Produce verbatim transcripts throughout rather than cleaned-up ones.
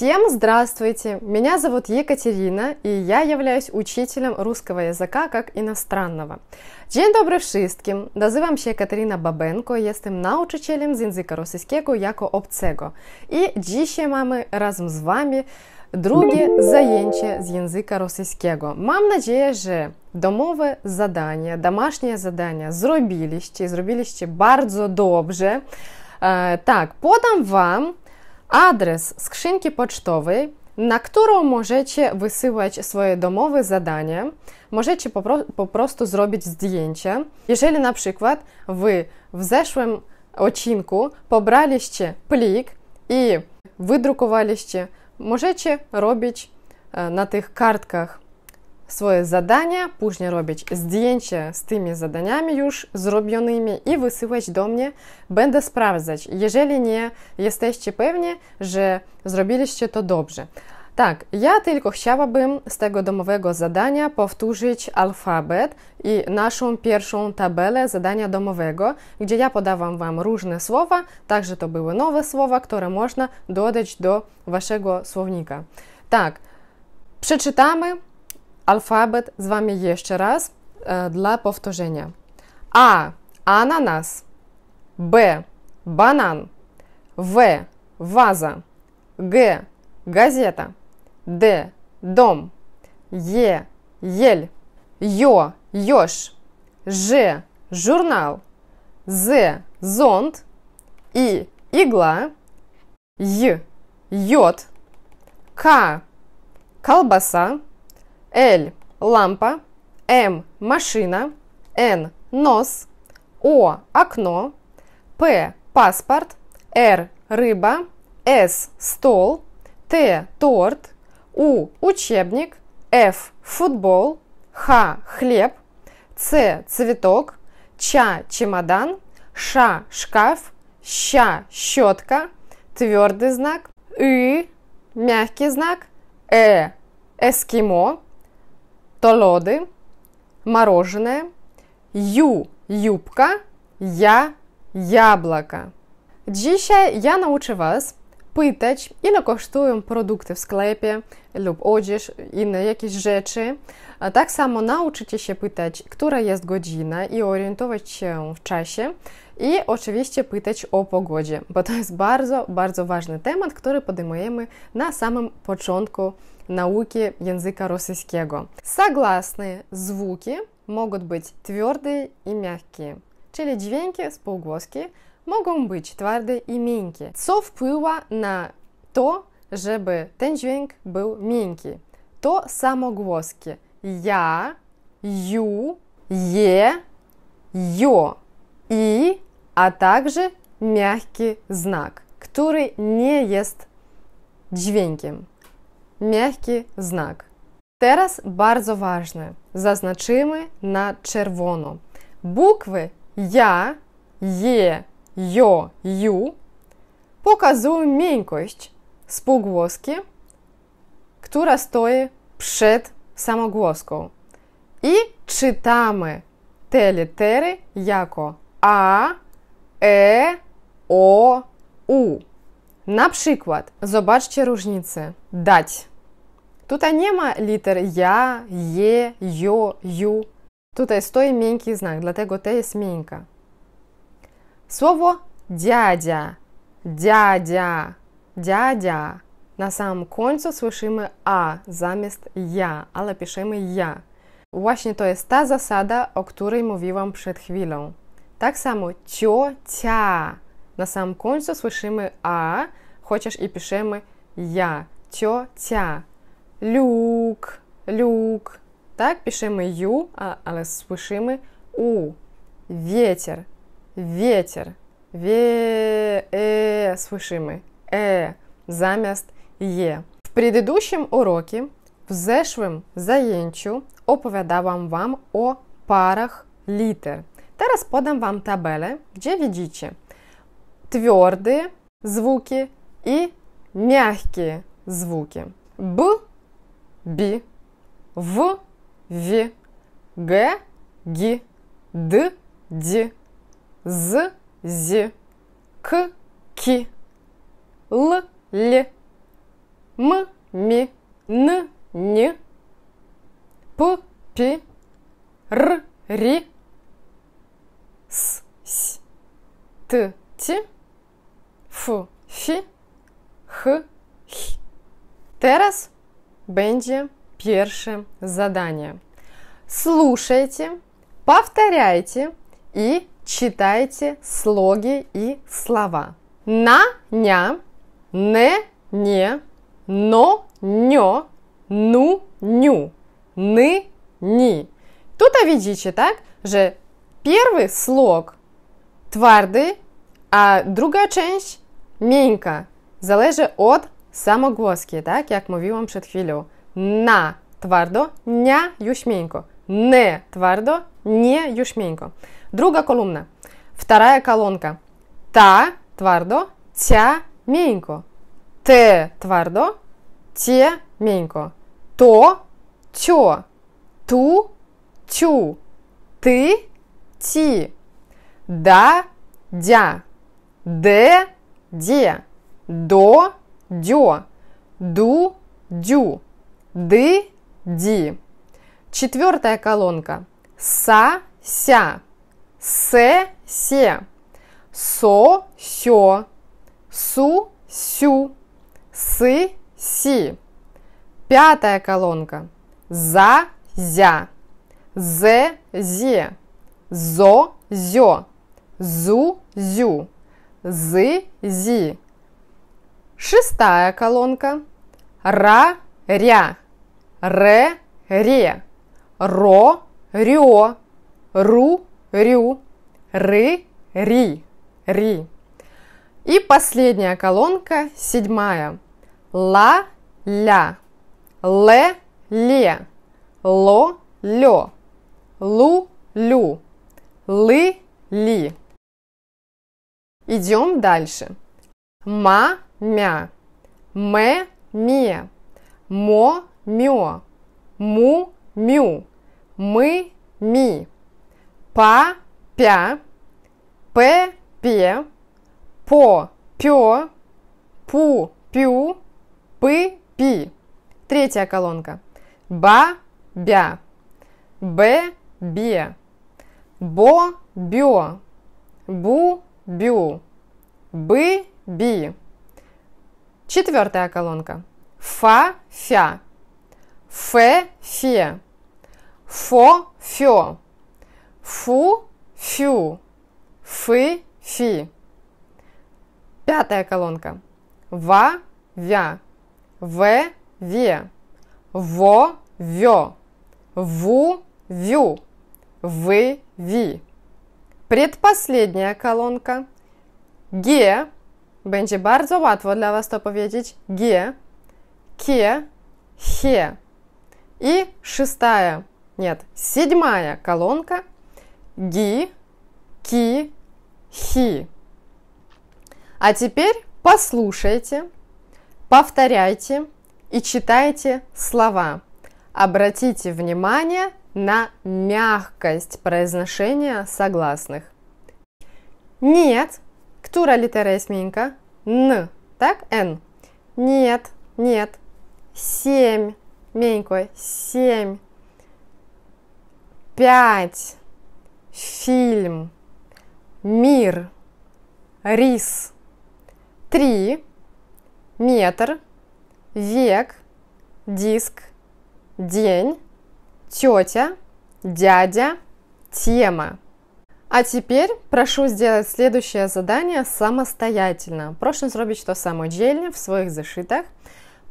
Всем здравствуйте! Меня зовут Екатерина, и я являюсь учителем русского языка как иностранного. Dzień dobry wszystkim! Nazywam się Ekaterina Babenko, jestem nauczycielem z języka rosyjskiego jako obcego. I dzisiaj mamy razem z Wami drugie zajęcie z języka rosyjskiego. Mam nadzieję, że domowe zadania, домашнее zadania zrobiliście, zrobiliście bardzo dobrze. E, tak, podam Wam адрес скриньки почтовой, на которую можете высылать свои домовые задания, можете попросту сделать zdjęcie. Если, например, вы в прошлом odcinku побрали плик и выдруковали, можете делать на этих картках свои задания, позже делать zdjęcie с теми заданиями уже сделанными и высылать до меня. Będę sprawdzać, jeżeli не jesteście pewni, że zrobiliście to dobrze. Так, я только хотела бы с этого домового задания повторить алфавит и нашу первую табелу задания домового, где я подавам вам разные слова, также то были новые слова, которые можно додать до вашего словника. Так, прочитаем алфавит с вами еще раз для повторения. А. Ананас. Б. Банан. В. Ваза. Г. Газета. Д. Дом. Е. Ель. Ё. Ёж. Ж. Журнал. З. Зонт. И. Игла. Й. Йод. К. Колбаса. Л. Лампа. М. Машина. Н. Нос. О. Окно. П. Паспорт. Р. Рыба. С. Стол. Т. Торт. У. Учебник. Ф. Футбол. Х. Хлеб. Ц. Цветок. Ч. Чемодан. Ш. Шкаф. Щ. Щетка. Твердый знак. И. Мягкий знак. Э. Эскимо. Толоды, мороженое, ю, юбка, я, яблоко. Dzisiaj я научу вас pytać, ile kosztują produkty w sklepie lub odzież, inne jakieś rzeczy. Tak samo nauczycie się pytać, która jest godzina i orientować się w czasie. I oczywiście pytać o pogodzie, bo to jest bardzo, bardzo ważny temat, który podejmujemy na samym początku науки языка российского. Согласные звуки могут быть твердые и мягкие, czyli dźwięki z półgłoski mogą być twarde i miękkie, co wpływa na to, żeby ten dźwięk był miękki. To samogłoski ja, ju, je, jo i, a także мягкий знак, który nie jest dźwiękiem. Мягкий знак. Teraz bardzo ważne. Zaznaczymy na czerwono. Bukwy ja, je, jo, ju pokazują miękkość spółgłoski, która stoi przed samogłoską. I czytamy te litery jako a, e, o, u. Na przykład, zobaczcie różnicę. Dać. Tutaj nie ma liter ja, je, jo, ju. Tutaj stoi miękki znak, dlatego te jest miękka. Słowo dziadzia, dziadzia, dziadzia. Na samym końcu słyszymy a zamiast ja, ale piszemy ja. Właśnie to jest ta zasada, o której mówiłam przed chwilą. Tak samo ciocia. Na samym końcu słyszymy a, chociaż i piszemy ja. Тетя, люк, люк. Так пишем ю, а, але слышим у. Ветер, ветер. Ве, э, слышим э, замест е. В предыдущем уроке, в зешлым заенчу, оповедавам вам о парах литер. Teraz подам вам табеле, где видите твердые звуки и мягкие звуки. Б, би, в, ви, г, ги, д, ди, з, зи, к, ки, л, ли. М, ми, н, ни. П, пи. Р, ри. С, с. Т, ти. Ф, фи. Х, хи. Тераз бенджи перше задание. Слушайте, повторяйте и читайте слоги и слова. На, ня, не, не, но, нё, ну, ню, ны, ни. Тут видите, так же первый слог твердый, а другая часть менька. Залежить от самогоски, так, как мы вам перед хвилю. На твердо, ня, юшменько. Не твердо, не юшменько. Другая колумна. Вторая колонка. Та твердо, тя менько. Те твердо, те менько. То, тё. Ту, тю. Ты, ти. Да, дя. Де, де. До, дё. Ду, дю. Ды, ди. Четвертая колонка. Са, ся. Се, се. Со, сё. Су, сю. Сы, си. Пятая колонка. За, зя. Зе, зе. Зо, зё. Зу, зю. Зы, зи. Шестая колонка. Ра, ря. Ре, ре. Ро, рё. Ру, рю. Ры, ри. Ри. И последняя колонка, седьмая. Ла, ля. Ле, ле. Ло, лё. Лу, лю. Лы, ли. Идем дальше. Ма, мя. Мэ, ме. Мо, мё. Му, мю. Мы, ми. Па, пя. Пэ, пе. По, пё. Пу, пю. Пы, пи. Третья колонка. Ба, бя. Бе, бе. Бо, бё. Бу, бю. Бы, би. Четвертая колонка. Фа, фя. Фе, фе. Фо, фё. Фу, фю. Фы, фи. Пятая колонка. Ва, вя. Ве, ве. Во, вё. Ву, вю. Вы, ви. Предпоследняя колонка. Ге. Będzie bardzo łatwo dla Was to powiedzieć. Ге, ке, хе. И шестая, нет, седьмая колонка. Ги, ки, хи. А теперь послушайте, повторяйте и читайте слова. Обратите внимание на мягкость произношения согласных. Нет. Która litera jest miękka? N, tak? N. Нет, нет. Семь, miękko, семь. Пять. Фильм. Мир. Рис. Три. Метр. Век. Диск. День. Тетя. Дядя. Тема. А теперь прошу сделать следующее задание самостоятельно. Прошу сделать это самодельно в своих зашитах.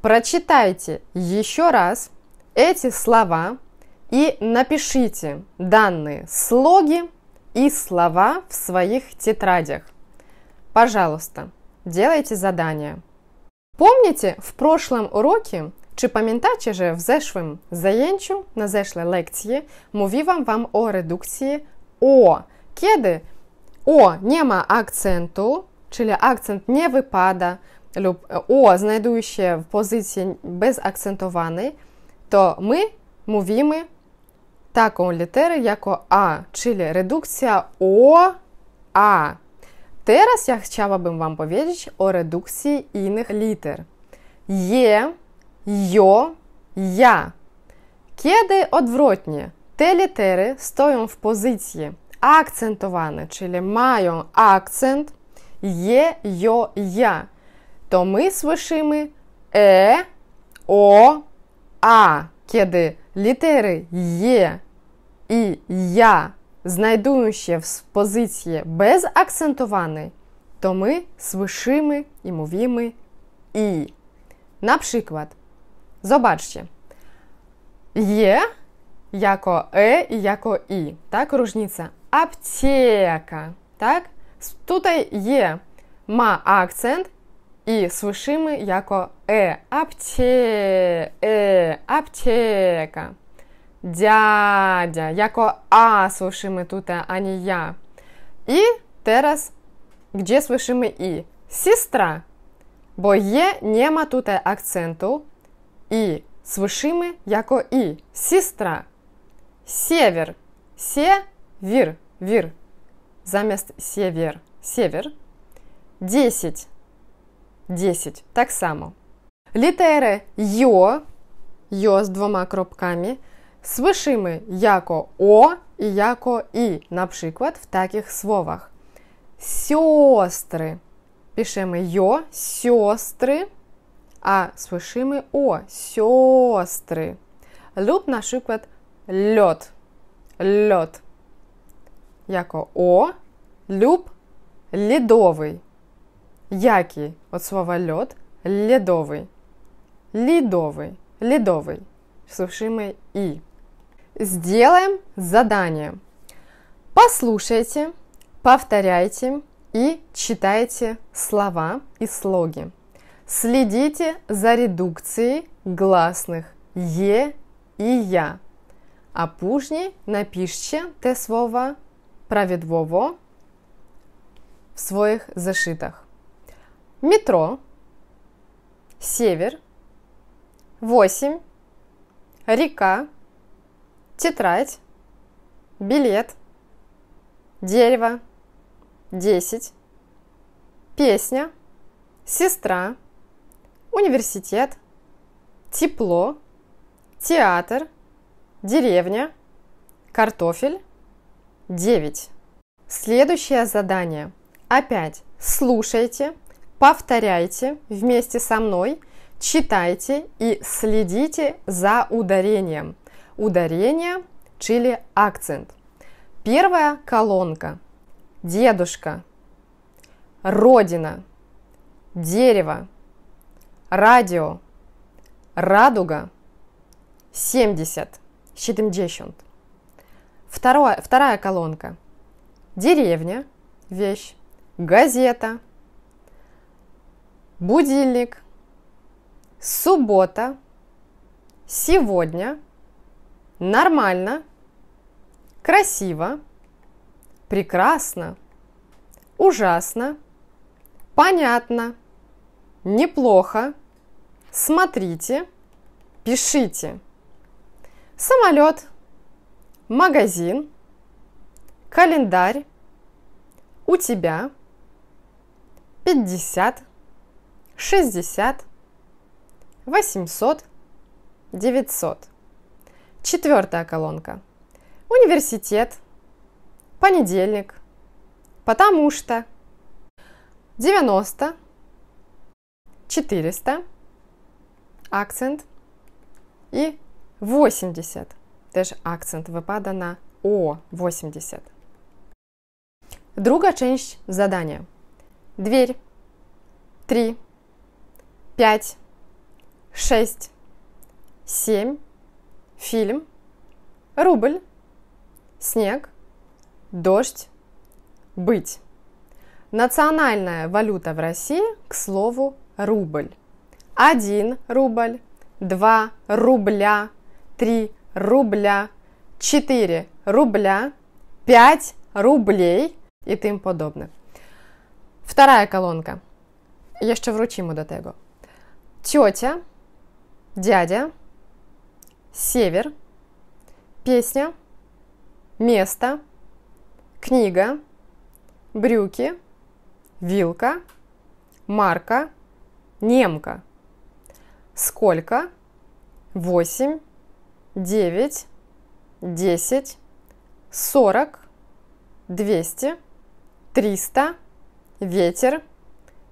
Прочитайте еще раз эти слова и напишите данные слоги и слова в своих тетрадях. Пожалуйста, делайте задание. Помните, в прошлом уроке, czy pamiętacie, że w zeszłym zajęciu, na zeszłej lekcji, mówiłam wam o redukcji О. Kiedy О nie ma akcentu, czyli akcent nie wypada, lub О, znajdujące w pozycji bezakcentowanej, to my mówimy taką literę jako A, czyli redukcja О, A. Teraz ja chciałabym Wam powiedzieć o redukcji innych liter. Je Йо, я. Kiedy odwrotnie, te litery stoją w pozycji akcentowane, czyli mają akcent je, jo, ja, to my słyszymy e, o, a. Kiedy litery je i ja znajdują się w pozycji bezakcentowanej, to my słyszymy i mówimy i. Na przykład, zobaczcie. Je jako e i jako i, tak, różnica. Apteka, tak? Tutaj je ma akcent i słyszymy jako e. Apte, e, apteka. Дядя, jako a słyszymy tutaj, a nie ja. I teraz, gdzie słyszymy i? Siostra, bo je nie ma tutaj akcentu i słyszymy jako i. Siostra. Север, се-вир, вир. Замест север, север. Десять, десять, так само. Літери йо, йо з двома кропками, słyszymy jako o i jako i, na przykład w takich słowach. Siostry. Piszemy jo, siostry, a słyszymy o, siostry. Lub na przykład лед, лед, jako o, lub ледовый. Jaki od słowa led? Ледовый, ледовый, ледовый. Słyszymy i. Сделаем задание. Послушайте, повторяйте и читайте слова и слоги. Следите за редукцией гласных «е» и «я». А позже напишите те слова праведливо в своих зашитах. Метро, север, восемь, река, тетрадь, билет, дерево, десять, песня, сестра, университет, тепло, театр, деревня, картофель, девять. Следующее задание. Опять слушайте, повторяйте вместе со мной, читайте и следите за ударением. Ударение, чили акцент. Первая колонка. Дедушка, родина, дерево, радио, радуга, семьдесят, семьдесят. Второе, вторая колонка. Деревня, вещь, газета, будильник, суббота, сегодня, нормально, красиво, прекрасно, ужасно, понятно, неплохо, смотрите, пишите. Самолет, магазин, календарь, у тебя, пятьдесят, шестьдесят, восемьсот, девятьсот. Четвертая колонка. Университет, понедельник, потому что, девяносто, четыреста, акцент и восемьдесят. Też akcent wypada na o, восемьдесят. Druga część zadania. Дверь, три, пять, шесть, семь, фильм, рубль, снег, дождь, быть. Национальная валюта в России, к слову, рубль. Один рубль, два рубля, три рубля, четыре рубля, пять рублей и тем подобное. Вторая колонка. Еще вручим до того. Тетя, дядя, север, песня, место, книга, брюки, вилка, марка, немка. сколько? восемь, девять, десять, сорок, двести, триста, ветер,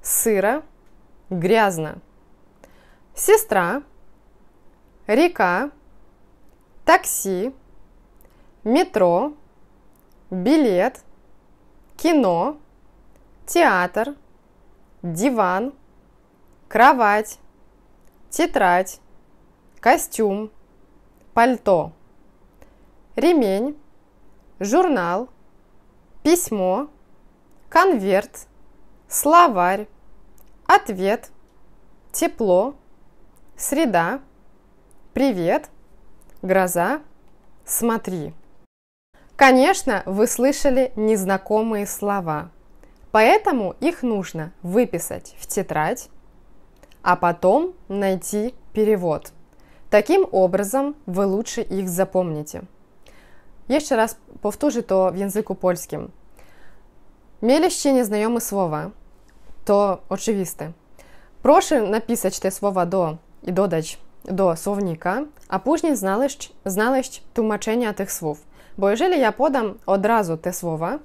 сыро, грязно. Сестра, река, такси, метро, билет, кино, театр, диван, кровать, тетрадь, костюм, пальто, ремень, журнал, письмо, конверт, словарь, ответ, тепло, среда, привет, гроза, смотри. Конечно, вы слышали незнакомые слова, поэтому их нужно выписать в тетрадь, а потом найти перевод. Таким образом вы лучше их запомните. Еще раз повторю то в языку польским. Mieli ще незнайомі слова, то очевисте. Прошу написати те слова до і додати до словника, а пізніше знaleźć, знaleźć tłumaczення тих слів. Бо jeżeli я подам одразу те слова,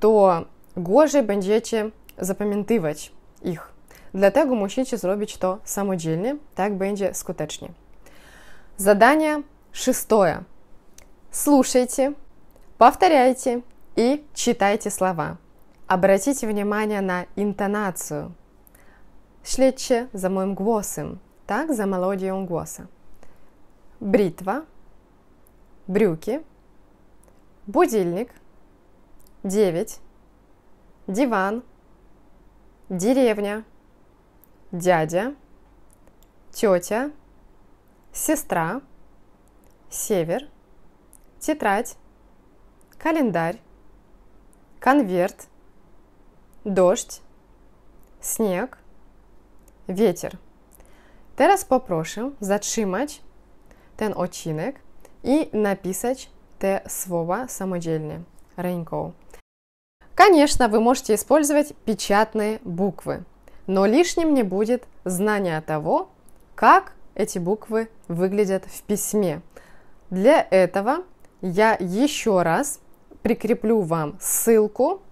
то gorzej będziecie zapamiętywać ich. Dlatego musicie zrobić to samodzielnie, tak będzie skutecznie. Zadanie шестое. Слушайте, повторяйте и читайте слова. Обратите внимание на интонацию. Следите за моим голосом, так, за мелодией голоса. Бритва, брюки, будильник, девять, диван, деревня, дядя, тетя, сестра, север, тетрадь, календарь, конверт, дождь, снег, ветер. Teraz poproszę zatrzymać ten odcinek i napisać te słowa samodzielnie ręką. Конечно, вы можете использовать печатные буквы, но лишним не будет знание того, как эти буквы выглядят в письме. Для этого я еще раз прикреплю вам ссылку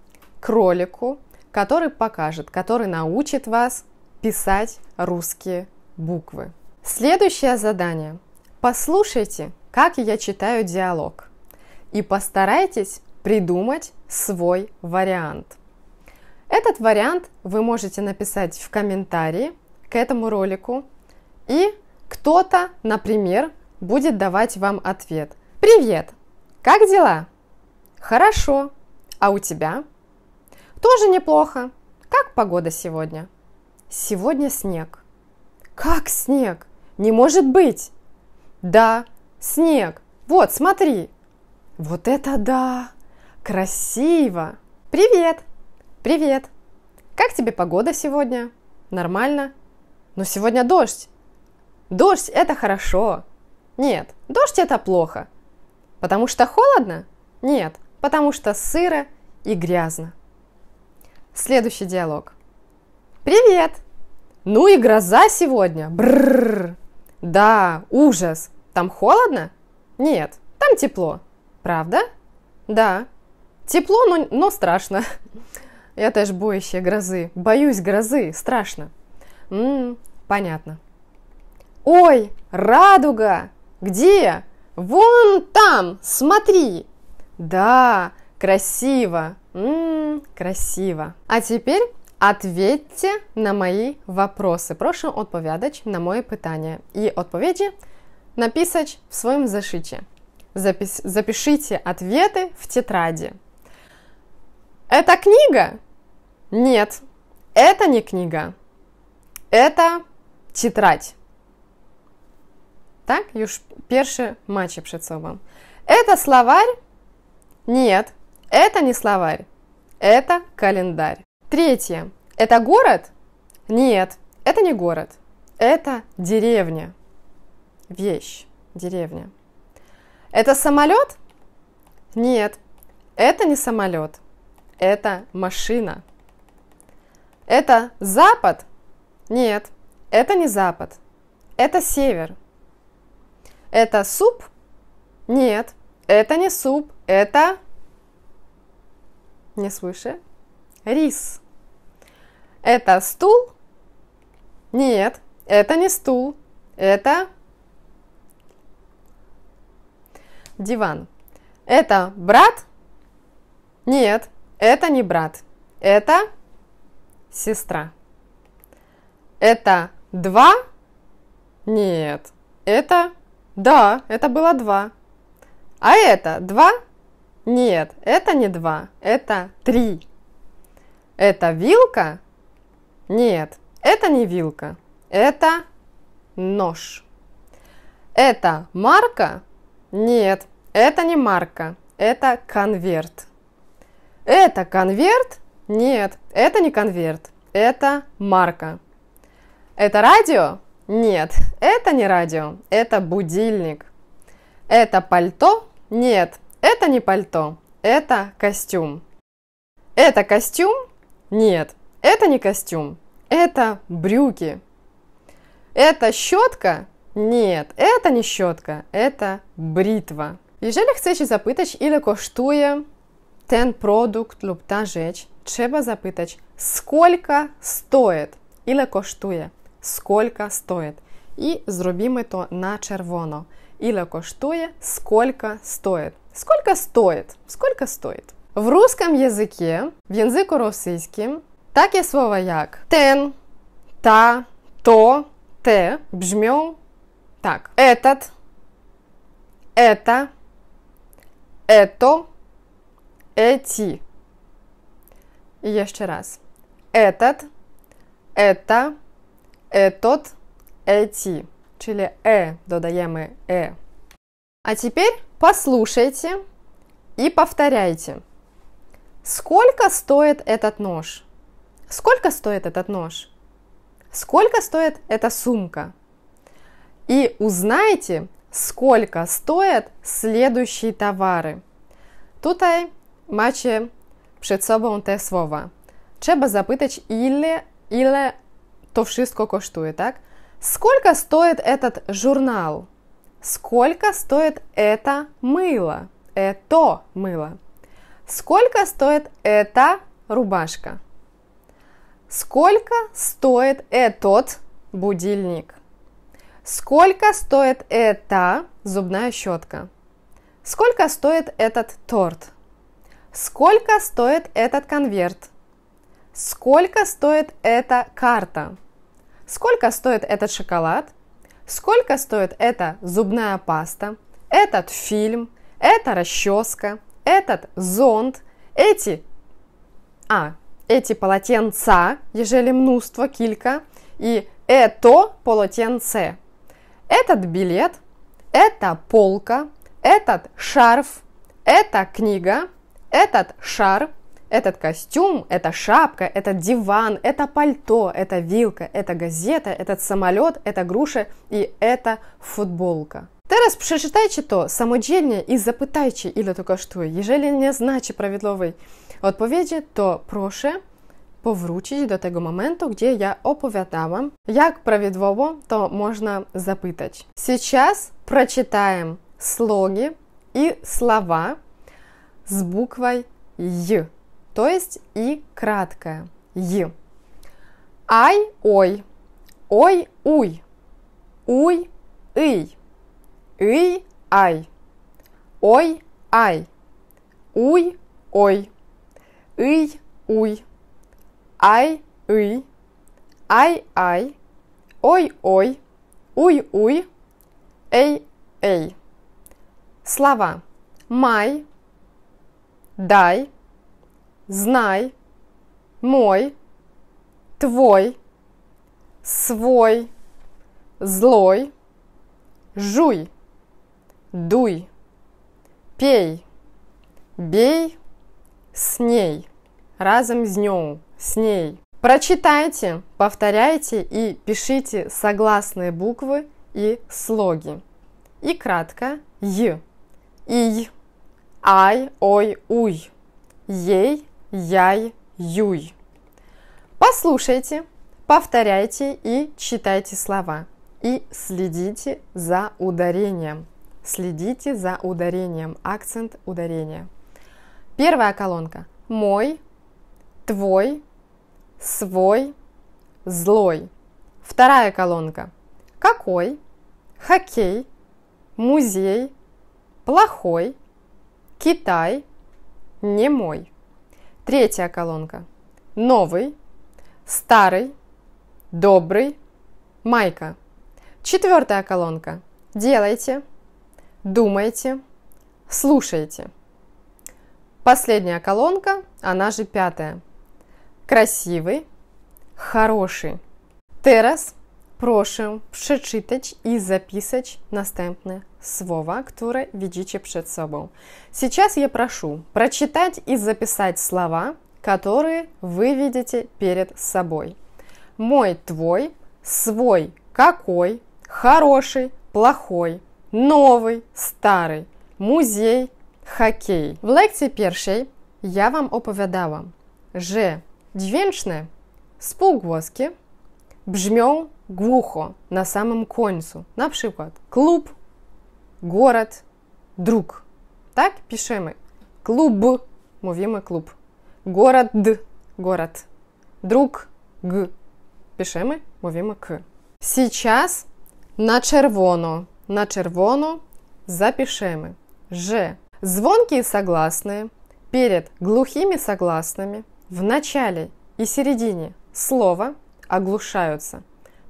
к ролику, который покажет, который научит вас писать русские буквы. Следующее задание. Послушайте, как я читаю диалог, и постарайтесь придумать свой вариант. Этот вариант вы можете написать в комментарии к этому ролику, и кто-то, например, будет давать вам ответ. Привет! Как дела? Хорошо. А у тебя? Тоже неплохо. Как погода сегодня? Сегодня снег. Как снег? Не может быть! Да, снег. Вот, смотри. Вот это да! Красиво! Привет! Привет! Как тебе погода сегодня? Нормально? Но сегодня дождь. Дождь – это хорошо. Нет, дождь – это плохо. Потому что холодно? Нет, потому что сыро и грязно. Следующий диалог. Привет! Ну и гроза сегодня. Бррррр. Да, ужас. Там холодно? Нет, там тепло. Правда? Да. Тепло, но, но страшно. Я тоже боюсь грозы. Боюсь грозы. Страшно. М-м, понятно. Ой, радуга! Где? Вон там, смотри! Да, красиво! М-м, красиво! А теперь ответьте на мои вопросы. Прошу odpowiadać на мои питання. И odpowiedzi написать в своем зашите. Запис... Запишите ответы в тетради. Это книга? Нет, это не книга. Это тетрадь. Так, już pierwszy macie przed sobą. Это словарь? Нет, это не словарь. Это календарь. Третье. Это город? Нет, это не город. Это деревня. Вещь. Деревня. Это самолет? Нет, это не самолет. Это машина. Это запад? Нет, это не запад. Это север. Это суп? Нет, это не суп, это... Не слышишь? Рис. Это стул? Нет, это не стул, это... Диван. Это брат? Нет, это не брат, это... Сестра. Это два? Нет, это... Да, это было два. А это два? Нет, это не два, это три. Это вилка? Нет, это не вилка, это нож. Это марка? Нет, это не марка, это конверт. Это конверт? Нет, это не конверт, это марка. Это радио? Нет, это не радио, это будильник. Это пальто? Нет, это не пальто, это костюм. Это костюм? Нет, это не костюм, это брюки. Это щетка? Нет, это не щетка, это бритва. Jeżeli chcecie zapytać, ile kosztuje ten produkt lub ta rzecz, trzeba zapytać, сколько стоит, ile kosztuje. Сколько стоит. И зробимо то на червоно. Или коштує, сколько стоит. Сколько стоит? Сколько стоит? В русском языке, в языку російським, таке слово як тен, та, то, те бжмё так. Этот, это, это, эти. И еще раз. Этот, это, этот, эти, чили э, додаем и э. А теперь послушайте и повторяйте. Сколько стоит этот нож? Сколько стоит этот нож? Сколько стоит эта сумка? И узнайте, сколько стоят следующие товары. Tutaj macie przed sobą te słowa. Trzeba zapytać, ile, ile то wszystko kosztuje, так? Сколько стоит этот журнал? Сколько стоит это мыло? Это мыло. Сколько стоит эта рубашка? Сколько стоит этот будильник? Сколько стоит эта зубная щетка? Сколько стоит этот торт? Сколько стоит этот конверт? Сколько стоит эта карта? Сколько стоит этот шоколад? Сколько стоит эта зубная паста? Этот фильм? Эта расческа? Этот зонт? Эти... А, эти полотенца, ежели множество, килька. И это полотенце. Этот билет, эта полка, этот шарф, эта книга, этот шар. Этот костюм, эта шапка, этот диван, это пальто, это вилка, это газета, этот самолет, это груша и это футболка. Teraz przeczytajcie to samodzielnie i zapytajcie, ile to kosztuje. Jeżeli nie znacie prawidłowej odpowiedzi, to proszę powrócić do tego momentu, gdzie ja opowiadałam, jak prawidłowo to można zapytać. Сейчас прочитаем слоги и слова с буквой J. То есть и краткое. И. Ай, ой. Ой, уй. Уй, ый. Ый, ай. Ой, ай. Уй, ой. Ый, уй. Ай, ый. Ай, ай. Ой, ой. Уй, уй. Эй, эй. Слова. Май. Дай. Знай, мой, твой, свой, злой, жуй, дуй, пей, бей, с ней, разом с ней, с ней. Прочитайте, повторяйте и пишите согласные буквы и слоги. И кратко «й», «ий», «ай», «ой», «уй», «ей», Яй, юй. Послушайте, повторяйте и читайте слова. И следите за ударением. Следите за ударением. Акцент ударения. Первая колонка. Мой, твой, свой, злой. Вторая колонка. Какой, хоккей, музей, плохой, Китай, немой. Третья колонка. Новый, старый, добрый, майка. Четвертая колонка. Делайте, думайте, слушайте. Последняя колонка, она же пятая. Красивый, хороший. Тераз прошу прочитать и записать наступные слова, которые видите перед собой. Сейчас я прошу прочитать и записать слова, которые вы видите перед собой. Мой, твой, свой, какой, хороший, плохой, новый, старый, музей, хоккей. В лекции первой я вам оповедала, что дźwięczne spółgłoski brzmią глухо на самом концу. Например, клуб, город, друг. Так пишем. Клуб, мовим клуб. Город, город. Друг, г. Пишем, мовим к. Сейчас на червоно, на червоно запишем. Ж. Звонкие согласные перед глухими согласными в начале и середине слова оглушаются,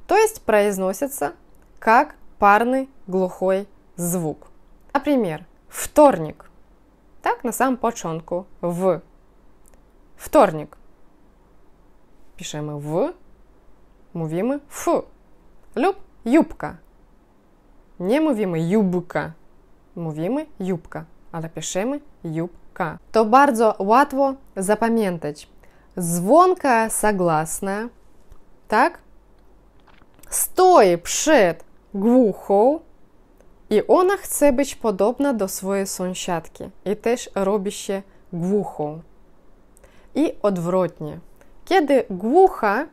то есть произносятся как парный глухой звук. Например, вторник. Так, на самом початку в. Вторник. Пишем в, мувим ф. Люб юбка. Не мувим юбка. Мувим юбка. Але пишем юбка. То bardzo łatwo zapamiętać. Звонкая согласная. Так. Стои пшед глухо, и она хочет быть подобна до своей сончатки, и теж робище глухо. И отвратне. Когда глуха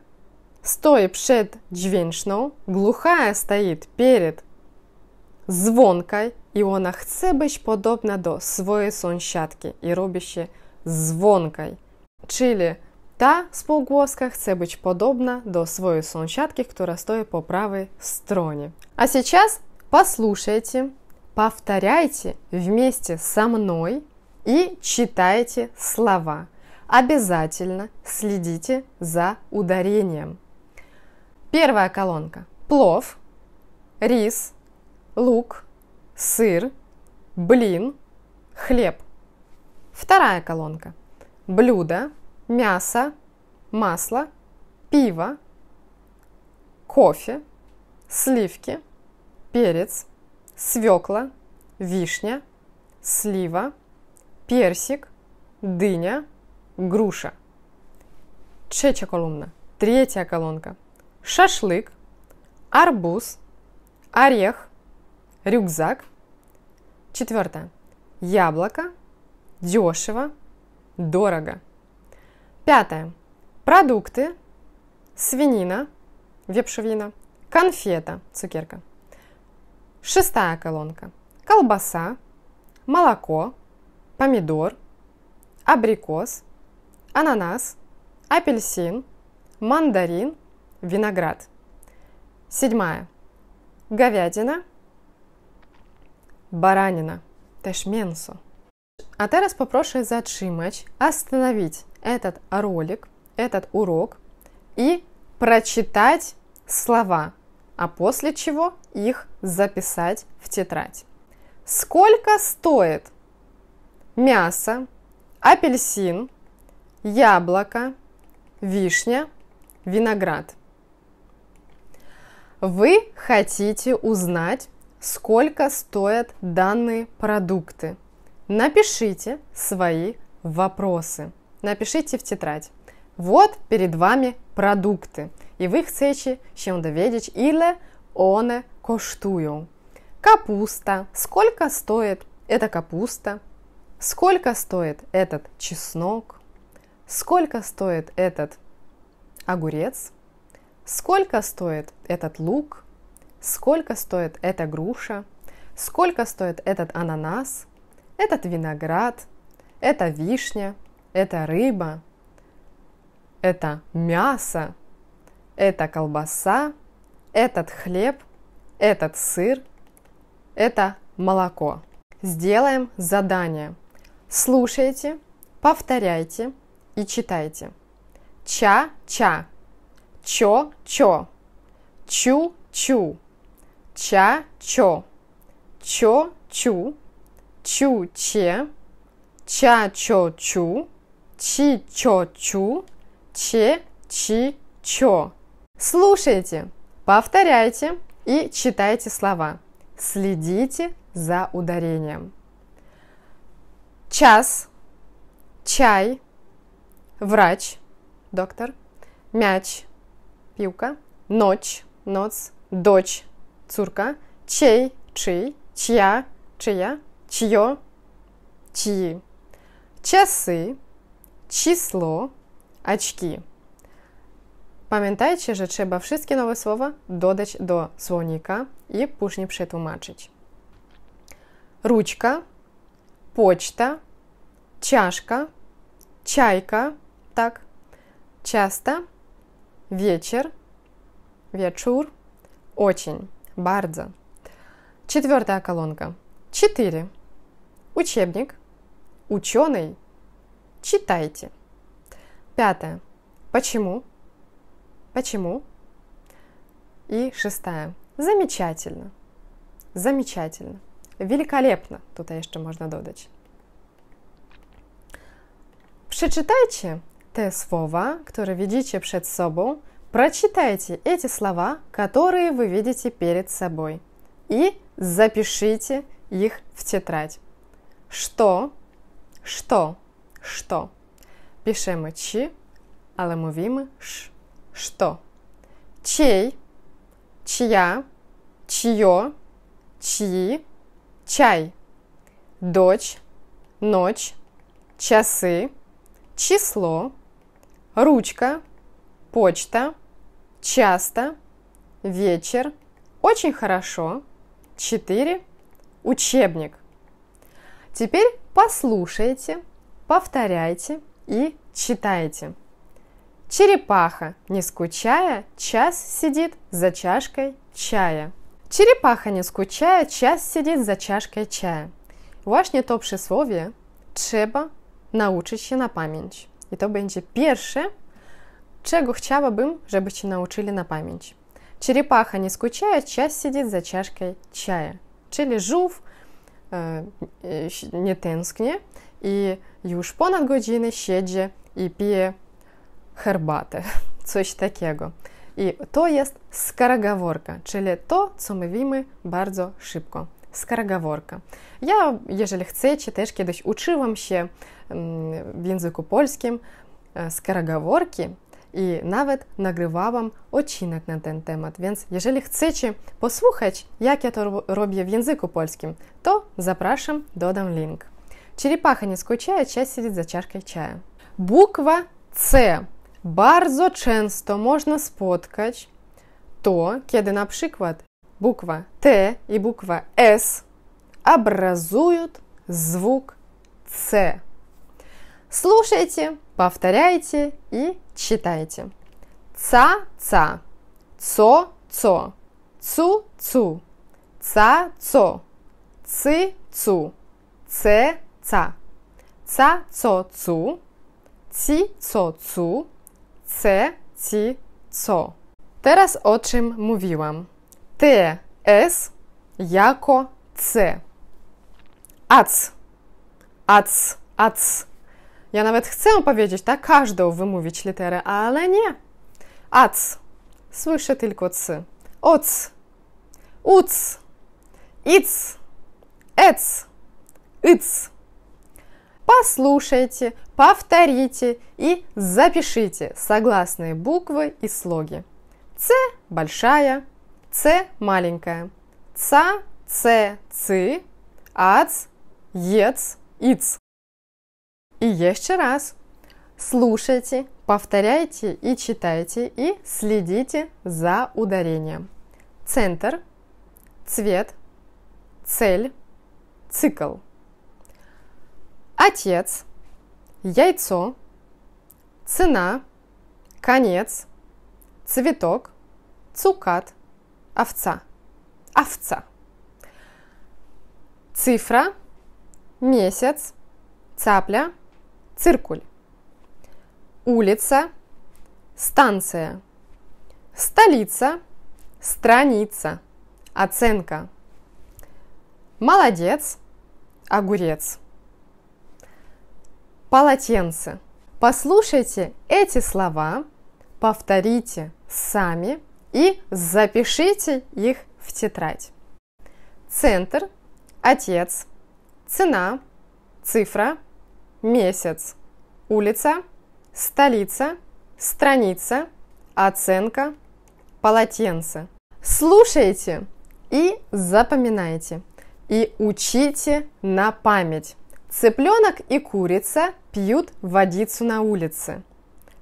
стоит перед дźwięczną, глухая стоит перед звонкой, и она хочет быть подобна до своей сончатки, и робище звонкой. Чили та співголоска хочет быть подобна до своей сончатки, которая стоит по правой стороне. А сейчас послушайте, повторяйте вместе со мной и читайте слова. Обязательно следите за ударением. Первая колонка. Плов, рис, лук, сыр, блин, хлеб. Вторая колонка. Блюдо, мясо, масло, пиво, кофе, сливки, перец, свекла, вишня, слива, персик, дыня, груша. Третья колонна. Третья колонка. Шашлык, арбуз, орех, рюкзак. Четвертая. Яблоко, дешево, дорого. Пятое. Продукты, свинина, вепшовина, конфета, цукерка. Шестая колонка. Колбаса, молоко, помидор, абрикос, ананас, апельсин, мандарин, виноград. Седьмая. Говядина, баранина, теж мясо. А teraz попрошу zatrzymać, остановить этот ролик, этот урок и прочитать слова, а после чего их записать в тетрадь. Сколько стоит мясо, апельсин, яблоко, вишня, виноград? Вы хотите узнать, сколько стоят данные продукты. Напишите свои вопросы. Напишите в тетрадь. Вот перед вами продукты. И вы хотите еще доведать, или они коштуют. Капуста. Сколько стоит эта капуста? Сколько стоит этот чеснок? Сколько стоит этот огурец? Сколько стоит этот лук? сколько стоит эта груша, сколько стоит этот ананас, этот виноград, эта вишня, это рыба, это мясо, это колбаса, этот хлеб, этот сыр, это молоко. Сделаем задание. Слушайте, повторяйте и читайте. Ча-ча, чо-чо, чу-чу, ча-чо, чо-чу, чу-че, ча-чо-чу, чи-чо-чу, че-чи-чо. Слушайте, повторяйте и читайте слова. Следите за ударением. Час, чай, врач, доктор, мяч, пилка, ночь, ноц, дочь, цурка, чей, чий, чья, чья, чье, чьи, часы, число, очки. Pamiętajcie, że trzeba wszystkie nowe słowa dodać do słownika i później przetłumaczyć. Ручка, почта, чашка, чайка, так, часто, вечер, wieczór, очень, bardzo. Четвертая колонка. Четыре. Учебник, ученый, читайте. Пятое. Почему? Почему? И шестая. Замечательно. Замечательно. Великолепно. Тут еще можно додать. Przeczytajcie te słowa, które widzicie przed sobą. Прочитайте эти слова, которые вы видите перед собой. И запишите их в тетрадь. Что, что, что. Пишемо чи, але мовимо ш. Что? Чей, чья, чье, чьи, чай, дочь, ночь, часы, число, ручка, почта, часто, вечер, очень хорошо, четыре, учебник. Теперь послушайте, повторяйте и читайте. Черепаха, не скучая, час сидит за чашкой чая. Черепаха, не скучая, час сидит за чашкой чая. Właśnie to przysłowie trzeba nauczyć się na pamięć. I to będzie pierwsze, czego chciałabym, żebyście nauczyli na pamięć. Черепаха, не скучая, час сидит за чашкой чая. Czyli żółw e, nie tęsknie i już ponad godzinę siedzi i pije herbatę, coś takiego. I to jest skoroговорка, czyli to, co mówimy bardzo szybko. Skoroговорка. Ja, jeżeli chcecie, też kiedyś uczyłam się w języku polskim skoroговорки i nawet nagrywałam odcinek na ten temat, więc jeżeli chcecie posłuchać, jak ja to robię w języku polskim, to zapraszam, dodam link. Черепаха не скучает, час сидит за чашкой чая. Буква C. Bardzo często można spotkać to, kiedy na przykład bukwa T i bukwa S obrazują звук C. Слушайте, повторяйте и читайте. Ца-ца, цо-цо, цу-цу, ца-цо, ци-цу, це-ца, ца-цо-цу, ци-цо-цу. Це-ці-цо. Teraz o czym mówiłam. T, S jako C. Ac, ac, ac. Ja nawet chcę powiedzieć, tak, każdą wymówić literę, ale nie. Ac. Słyszę tylko C. Oc, uc, ic, ec, ic. Послушайте, повторите и запишите согласные буквы и слоги. Ц большая, Ц маленькая, Ца, Ц, Ци, Ац, Ец, Иц. И еще раз. Слушайте, повторяйте и читайте и следите за ударением. Центр, цвет, цель, цикл. Отец, яйцо, цена, конец, цветок, цукат, овца, овца. Цифра, месяц, цапля, циркуль. Улица, станция, столица, страница, оценка. Молодец, огурец. Полотенце. Послушайте эти слова, повторите сами и запишите их в тетрадь. Центр, отец, цена, цифра, месяц, улица, столица, страница, оценка, полотенце. Слушайте и запоминайте, и учите на память. Цыпленок и курица пьют водицу на улице.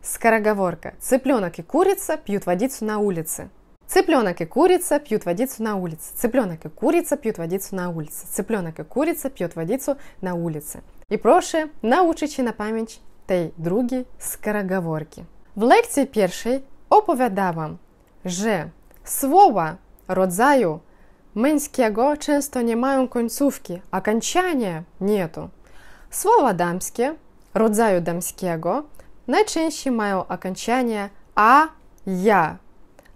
Скороговорка. Цыпленок и курица пьют водицу на улице. Цыпленок и курица пьют водицу на улице. Цыпленок и курица пьют водицу на улице. Цыпленок и курица пьют водицу на улице. И проще научите на память тей другі скороговорки. В лекції першій оповідав вам, що слова родзаю мęskiego часто не мають кінцівки, окончання нету. Слова дамське, родзаю дамського, найчастіше мають окончання а, я.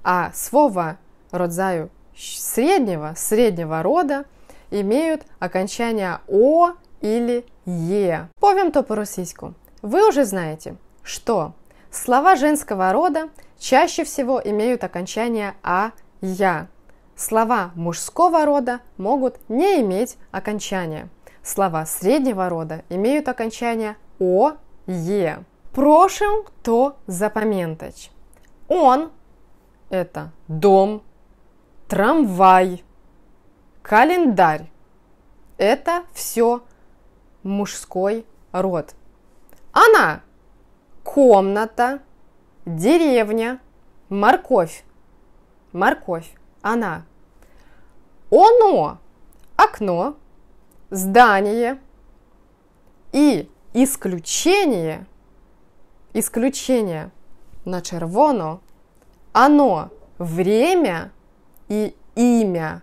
А слова родзаю среднего, среднего рода имеют окончание о или е. Повім то по-російську. Вы уже знаете, что слова женского рода чаще всего имеют окончание а, я. Слова мужского рода могут не иметь окончания. Слова среднего рода имеют окончание о, е. Прошу то запамятать. Он — это дом, трамвай, календарь. Это все мужской род. Она — комната, деревня, морковь, морковь, она. Оно — окно, здание. И исключение, исключение на червоно — оно, время и имя.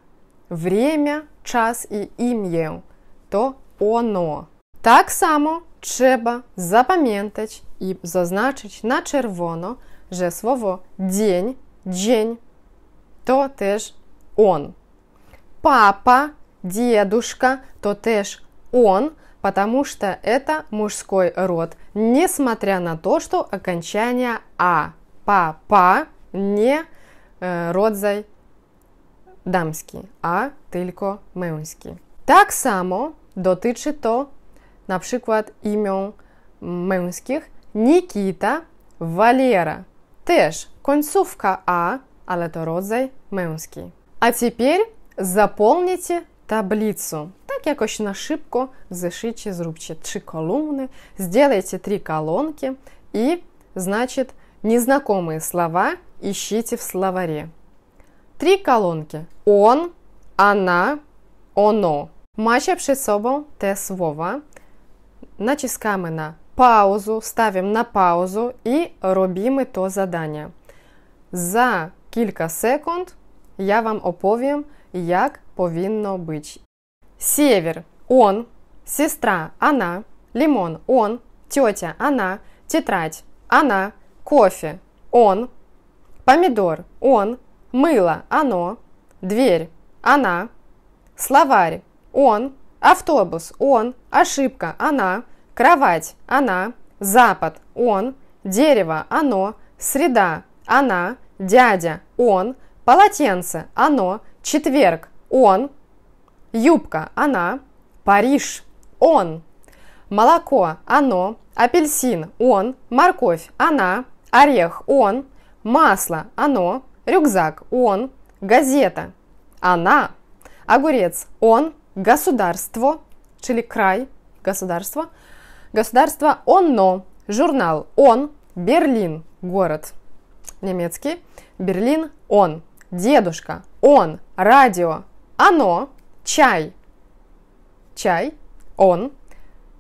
Время, час и имя — то оно. Так само треба запам'ятати і зазначити на червоно, що слово день, день, то теж он. Папа, дедушка, то теж он, потому что это мужской род, несмотря на то, что окончание а, папа, не э, родзай дамський, а тільки меунський. Так само дотичить то, наприклад, ім'я меунських — Нікіта, Валера. Теж концовка а, але то родзай меунський. А тепер заповніть таблицю. Так якось на шибко в зошиті зробіть три колумни, зробіть три колонки і, значить, незнакомые слова ищите в словаре. Три колонки. Он, она, оно. Мачивши собой те слова, натискаем на паузу, ставим на паузу и робим то задание. За кілька секунд я вам оповім, як повинно быть. Север — он, сестра — она, лимон — он, тетя — она, тетрадь — она, кофе — он, помидор — он, мыло — оно, дверь — она, словарь — он, автобус — он, ошибка — она, кровать — она, запад — он, дерево — оно, среда — она, дядя — он, полотенце — оно, четверг — он, юбка — она, Париж — он, молоко — оно, апельсин — он, морковь — она, орех — он, масло — оно, рюкзак — он, газета — она, огурец — он, государство, чили край, государство, государство — оно, журнал — он, Берлин — город, немецкий, Берлин — он, дедушка — он, радио — оно, чай, чай, он,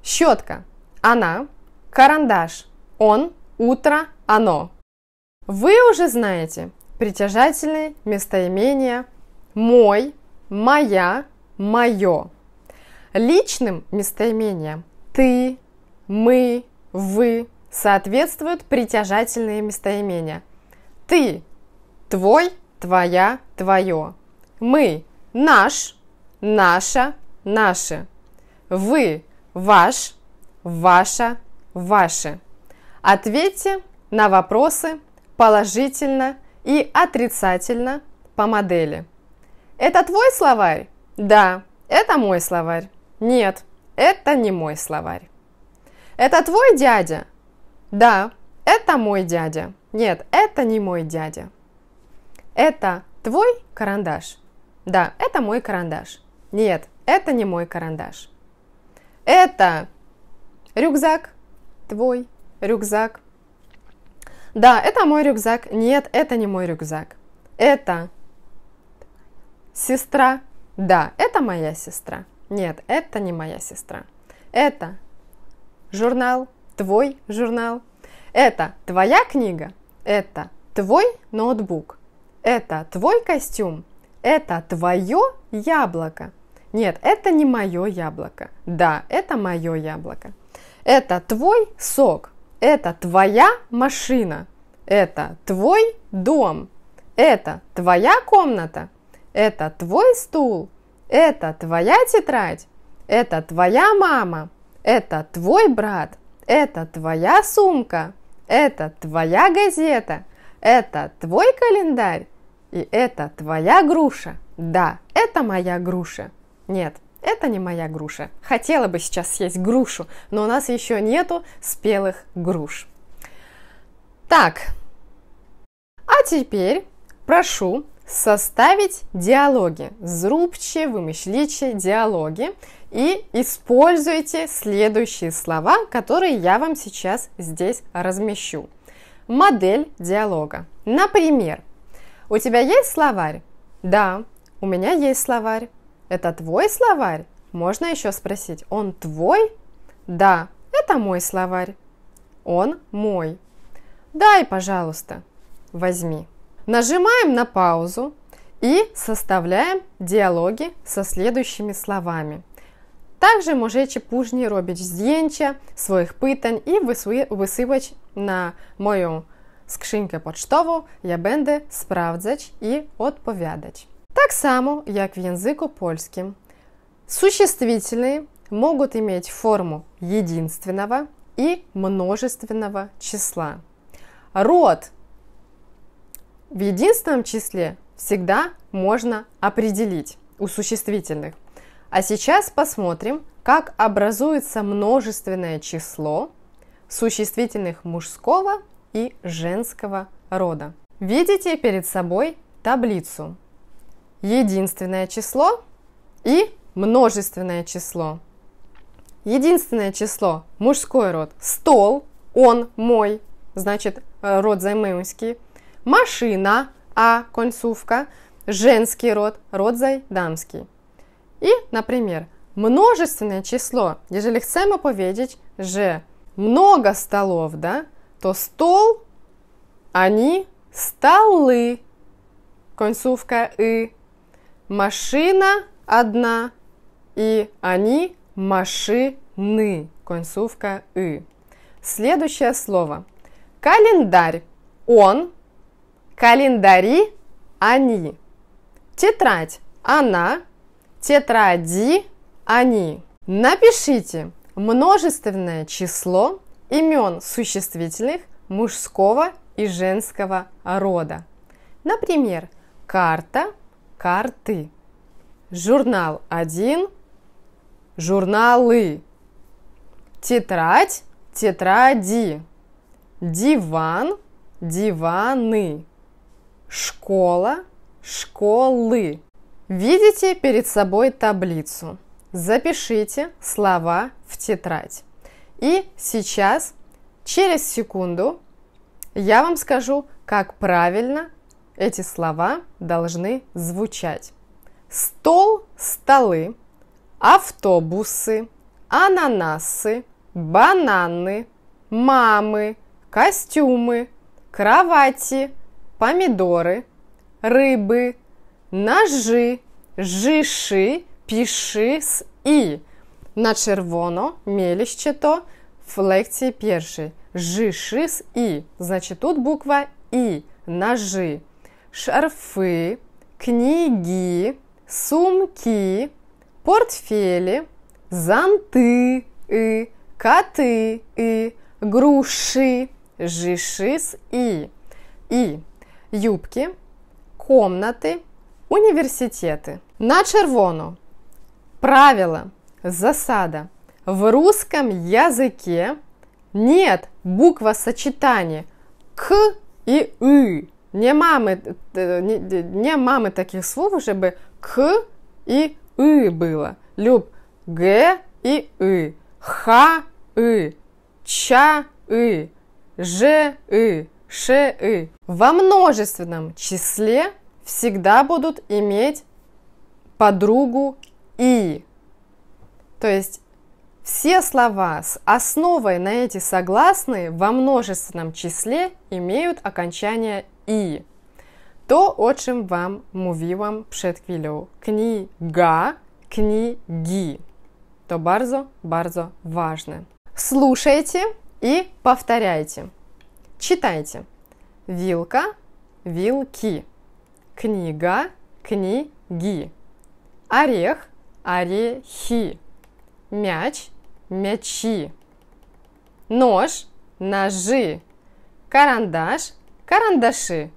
щетка, она, карандаш, он, утро, оно. Вы уже знаете притяжательные местоимения мой, моя, мое. Личным местоимениям ты, мы, вы соответствуют притяжательные местоимения. Ты – твой, твоя, твое. Мы – наш, наша, наши. Вы – ваш, ваша, ваши. Ответьте на вопросы положительно и отрицательно по модели. Это твой словарь? Да, это мой словарь. Нет, это не мой словарь. Это твой дядя? Да, это мой дядя. Нет, это не мой дядя. Это твой карандаш? Да, это мой карандаш. Нет, это не мой карандаш. Это рюкзак? Твой рюкзак. Да, это мой рюкзак. Нет, это не мой рюкзак. Это сестра? Да, это моя сестра. Нет, это не моя сестра. Это журнал? Твой журнал. Это твоя книга? Это твой ноутбук. Это твой костюм? Это твое яблоко? Нет, это не мое яблоко. Да, это мое яблоко. Это твой сок? Это твоя машина? Это твой дом? Это твоя комната? Это твой стул? Это твоя тетрадь? Это твоя мама? Это твой брат? Это твоя сумка? Это твоя газета? Это твой календарь? И это твоя груша? Да, это моя груша. Нет, это не моя груша. Хотела бы сейчас съесть грушу, но у нас еще нету спелых груш. Так, а теперь прошу составить диалоги. Зрубче, вымышличе диалоги. И используйте следующие слова, которые я вам сейчас здесь размещу. Модель диалога. Например, у тебя есть словарь? Да, у меня есть словарь. Это твой словарь? Можно еще спросить. Он твой? Да, это мой словарь. Он мой. Дай, пожалуйста. Возьми. Нажимаем на паузу и составляем диалоги со следующими словами. Также можете później robić zdjęcia своих pytań и высылать на мою скриньку почтову. Я będę sprawdzać и odpowiadać. Так само, как в языке польском, существительные могут иметь форму единственного и множественного числа. Род в единственном числе всегда можно определить у существительных. А сейчас посмотрим, как образуется множественное число существительных мужского и женского рода. Видите перед собой таблицу. Единственное число и множественное число. Единственное число, мужской род, стол, он мой, значит род займемский, машина, а концовка, женский род, род дамский. И, например, множественное число, ежели хотим powiedzieć, что много столов, да, то стол, они столы, концовка и, машина одна, и они машины, концовка и. Следующее слово. Календарь, он, календари, они. Тетрадь, она. Тетради, они. Напишите множественное число имен существительных мужского и женского рода. Например, карта, карты. Журнал один, журналы. Тетрадь, тетради. Диван, диваны. Школа, школы. Видите перед собой таблицу. Запишите слова в тетрадь. И сейчас, через секунду, я вам скажу, как правильно эти слова должны звучать. стол, столы, автобусы, ананасы, бананы, мамы, костюмы, кровати, помидоры, рыбы, ножи, жиши, пиши с и. На червоно мелище то в лекции первой. Жиши с и. Значит, тут буква и. Ножи. Шарфы, книги, сумки, портфели, зонты, и, коты, и, груши, жиши с и. И. Юбки, комнаты, университеты. На червоно. Правило. Засада. В русском языке нет буквосочетания к и ы. Не мамы, не мамы таких слов, чтобы к и ы было. Люб г и ы, х и, ча и, ж и, ш и. Во множественном числе всегда будут иметь подругу и. То есть все слова с основой на эти согласные во множественном числе имеют окончание и. То, о чем вам мовила перед хвилей. Книга, книги. То bardzo, bardzo важно. Слушайте и повторяйте. Читайте. Вилка, вилки. Книга, книги. Орех, орехи. Мяч, мячи. Нож, ножи. Карандаш, карандаши.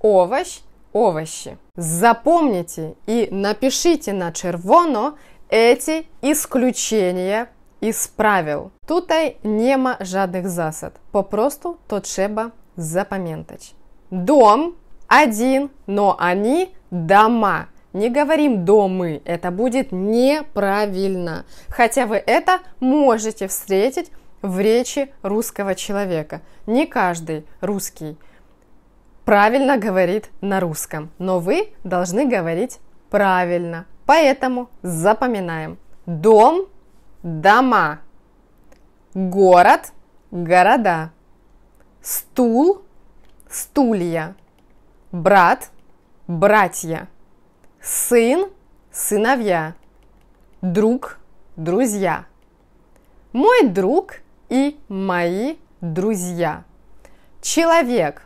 Овощ, овощи. Запомните и напишите на червоно эти исключения из правил. Тут нема жадных засад. Попросту то треба запамятать. Дом один, но они дома. Не говорим «домы», это будет неправильно, хотя вы это можете встретить в речи русского человека. Не каждый русский правильно говорит на русском, но вы должны говорить правильно, поэтому запоминаем. Дом – дома, город – города, стул – стулья, брат – братья. Сын, сыновья, друг, друзья, мой друг и мои друзья, человек,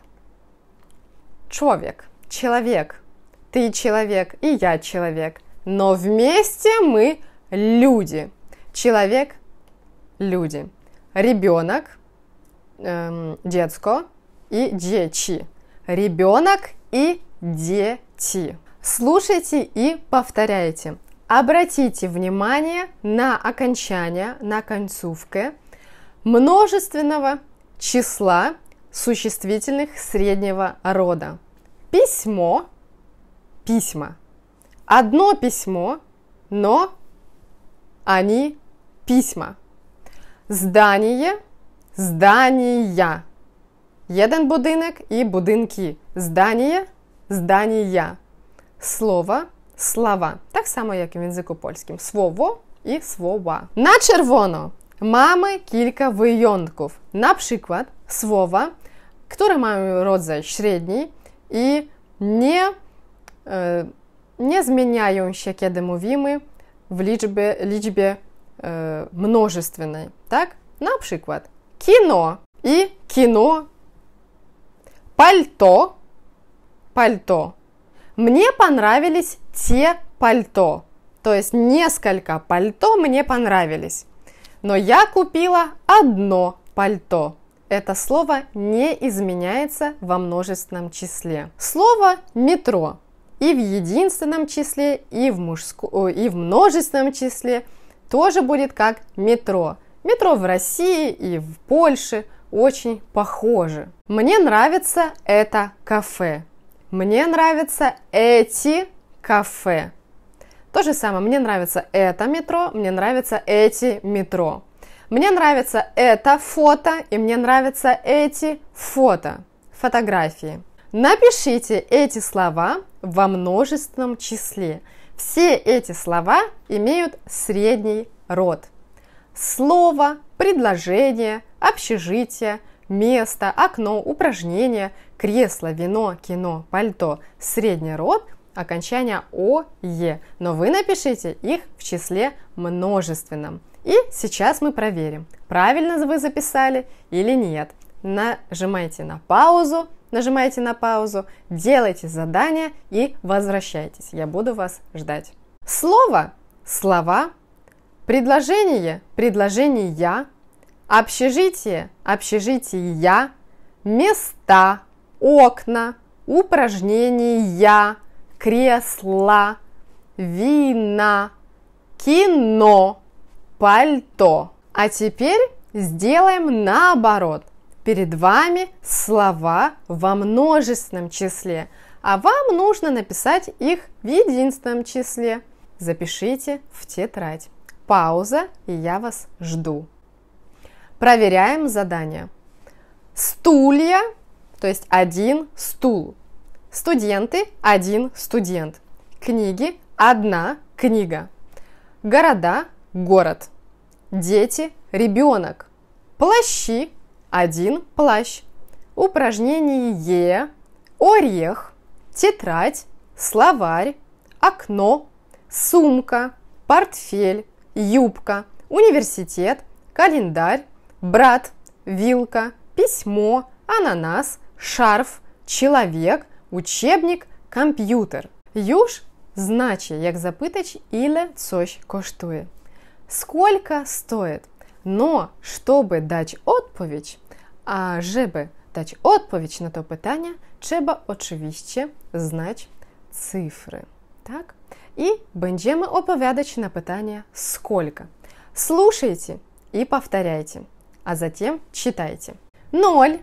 человек, человек, ты человек и я человек, но вместе мы люди, человек, люди, ребенок, эм, детско и дечи, ребенок и дети. Слушайте и повторяйте. Обратите внимание на окончание, на концовке множественного числа существительных среднего рода. Письмо, письма. Одно письмо, но они письма. Здание, здания. Один будинок и будинки. Здание, здания. Слово, слова. Так само, як і в язику польським. Слово і слова. На червоно маємо кілька винятków. Наприклад, слова, які мають роdzaj середній і не, е, не зміняються, коли мовимо в лічбі, лічбі е, множественній. Так? Наприклад, кіно і кіно. Пальто, пальто. Мне понравились те пальто. То есть несколько пальто мне понравились. Но я купила одно пальто. Это слово не изменяется во множественном числе. Слово метро и в единственном числе, и в, мужско... и в множественном числе тоже будет как метро. Метро в России и в Польше очень похоже. Мне нравится это кафе. Мне нравятся эти кафе. То же самое, мне нравится это метро, мне нравятся эти метро. Мне нравится это фото и мне нравятся эти фото, фотографии. Напишите эти слова во множественном числе. Все эти слова имеют средний род. Слово, предложение, общежитие, место, окно, упражнение, кресло, вино, кино, пальто, средний род, окончание о-е, но вы напишите их в числе множественном. И сейчас мы проверим, правильно вы записали или нет. Нажимайте на паузу, нажимайте на паузу, делайте задание и возвращайтесь. Я буду вас ждать. Слово – слова, предложение – предложения, общежитие – общежития, места – окна, упражнения, кресла, вина, кино, пальто. А теперь сделаем наоборот. Перед вами слова во множественном числе, а вам нужно написать их в единственном числе. Запишите в тетрадь. Пауза, и я вас жду. Проверяем задание. Стулья, то есть один стул. Студенты, один студент. Книги, одна книга. Города, город. Дети, ребенок. Плащи, один плащ. Упражнение, орех. Тетрадь, словарь. Окно, сумка. Портфель, юбка. Университет, календарь. Брат, вилка. Письмо, ананас. Шарф, человек. Учебник, комп'ютер. Юж значит, як запитач или цось коштує. Сколько стоит? Но, чтобы дать отповідь, а чтобы дать отповідь на то питання, треба, очевидно, знать цифры. Так? И будем оповядать на питання «Сколько?». Слушайте и повторяйте, а затем читайте. Ноль,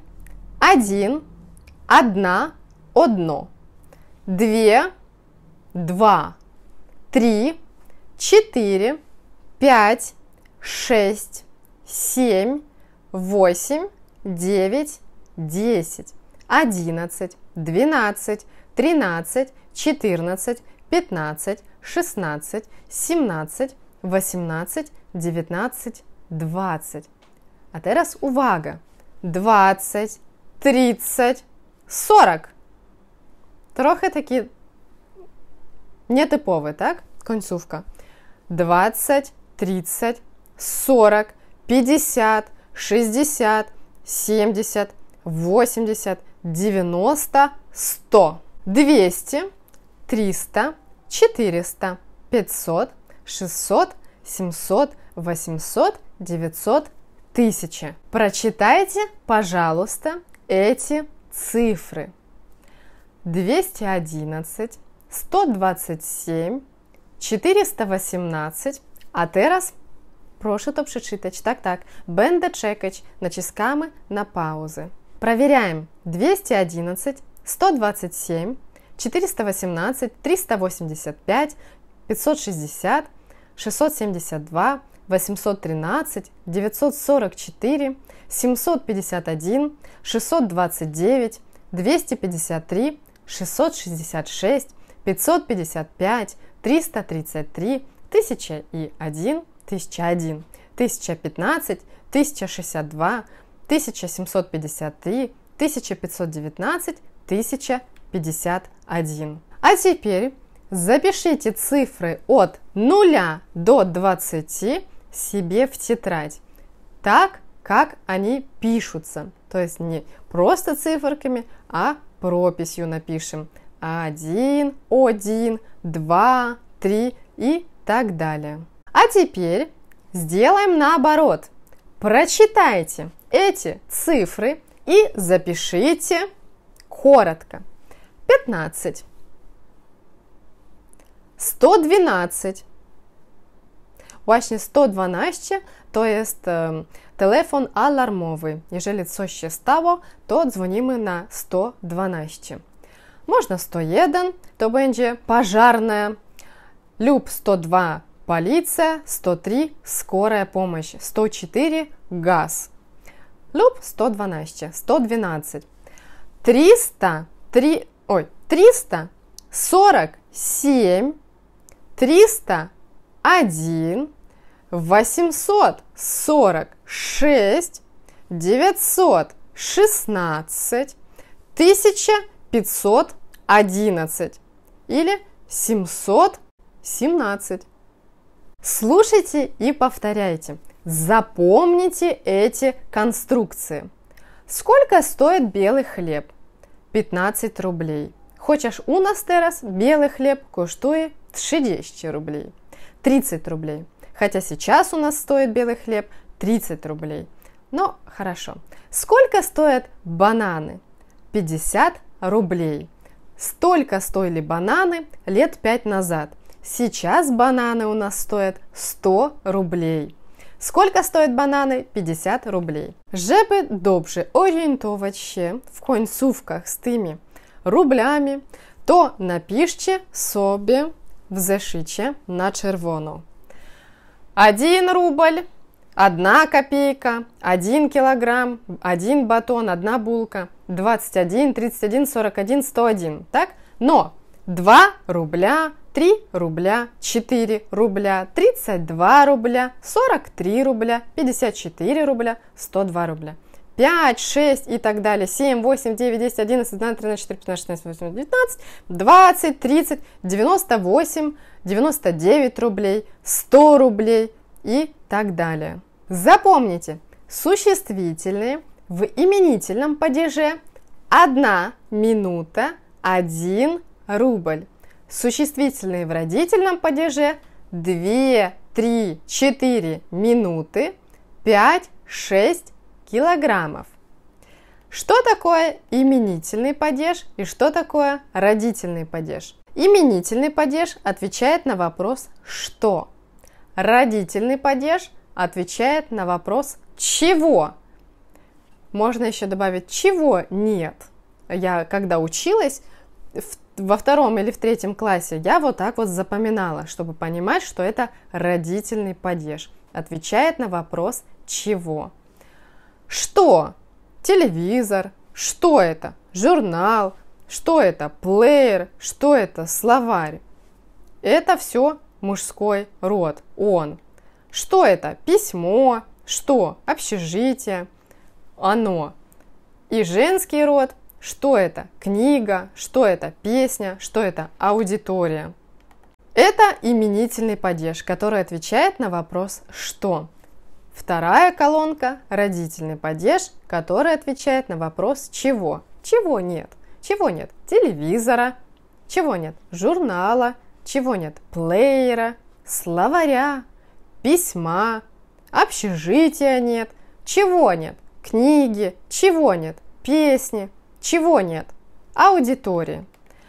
один, одна, одно, две, два, три, четыре, пять, шесть, семь, восемь, девять, десять, одиннадцать, двенадцать, тринадцать, четырнадцать, пятнадцать, шестнадцать, семнадцать, восемнадцать, девятнадцать, двадцать. А teraz увага! двадцать, тридцать, сорок. Трохи таки нетипове, так? Концовка. двадцать, тридцать, сорок, пятьдесят, шестьдесят, семьдесят, восемьдесят, девяносто, сто. двести, триста, четыреста, пятьсот, шестьсот, семьсот, восемьсот, девятьсот, тысяча. Прочитайте, пожалуйста, эти цифры. двести одиннадцать, сто двадцать семь, четыреста восемнадцать, а teraz прошу то прочитать. Так-так, бенда чекач, натискаем на паузы. Проверяем. двести одиннадцать, сто двадцать семь, четыреста восемнадцать, триста восемьдесят пять, пятьсот шестьдесят, шестьсот семьдесят два, восемьсот тринадцать, девятьсот сорок четыре, семьсот пятьдесят один, шестьсот двадцать девять, двести пятьдесят три, шестьсот шестьдесят шесть, пятьсот пятьдесят пять, триста тридцать три, тысяча один, тысяча один, тысяча пятнадцать, тысяча шестьдесят два, тысяча семьсот пятьдесят три, тысяча пятьсот девятнадцать, тысяча пятьдесят один. А теперь запишите цифры от нуля до двадцати себе в тетрадь, так как они пишутся. То есть не просто циферками, а прописью напишем. один, один, два, три и так далее. А теперь сделаем наоборот. Прочитайте эти цифры и запишите коротко. пятнадцать, сто двенадцать. Właśnie сто дванадцять, то есть э, телефон алармовый. Ежели coś się stało, то dzwonimy на сто дванадцять. Можно сто один, то będzie пожарная. Люб сто два, полиция, сто три, скорая помощь, сто четыре, газ. Люб сто дванадцять, сто дванадцять. триста, три, ой, триста сорок семь, триста один, восемьсот сорок шесть, девятьсот шестнадцать, тысяча пятьсот одиннадцать или семьсот семнадцать. Слушайте и повторяйте. Запомните эти конструкции. Сколько стоит белый хлеб? пятнадцать рублей. Хочешь, у нас сейчас белый хлеб коштує тридцять рублей. тридцать рублей. Хотя сейчас у нас стоит белый хлеб тридцать рублей. Но хорошо. Сколько стоят бананы? пятьдесят рублей. Столько стоили бананы лет пять назад. Сейчас бананы у нас стоят сто рублей. Сколько стоят бананы? пятьдесят рублей. Żeby dobrze orientować się w końcówkach z tymi рублями, то напишите sobie в зашите на червоно. один рубль, одна копейка, один килограмм, один батон, одна булка, двадцать один, тридцать один, сорок один, сто один. Так? Но два рубля, три рубля, четыре рубля, тридцать два рубля, сорок три рубля, пятьдесят четыре рубля, сто два рубля. пять, шесть и так далее, семь, восемь, девять, десять, одиннадцать, двенадцать, тринадцать, четырнадцать, пятнадцать, двадцать, тридцать, девяносто восемь, девяносто девять рублей, сто рублей и так далее. Запомните, существительные в именительном падеже одна минута, один рубль. Существительные в родительном падеже две, три, четыре минуты, пять, шесть килограммов. Что такое именительный падеж и что такое родительный падеж? Именительный падеж отвечает на вопрос «что?». Родительный падеж отвечает на вопрос «чего?». Можно еще добавить «чего нет?». Я, когда училась во втором или в третьем классе, я вот так вот запоминала, чтобы понимать, что это родительный падеж. Отвечает на вопрос «чего?». Что? Телевизор. Что это? Журнал. Что это? Плеер. Что это? Словарь. Это все мужской род. Он. Что это? Письмо. Что? Общежитие. Оно. И женский род. Что это? Книга. Что это? Песня. Что это? Аудитория. Это именительный падеж, который отвечает на вопрос «что?». Вторая колонка – родительный падеж, который отвечает на вопрос «чего?». Чего нет? Чего нет? Телевизора. Чего нет? Журнала. Чего нет? Плеера. Словаря. Письма. Общежития нет. Чего нет? Книги. Чего нет? Песни. Чего нет? Аудитории.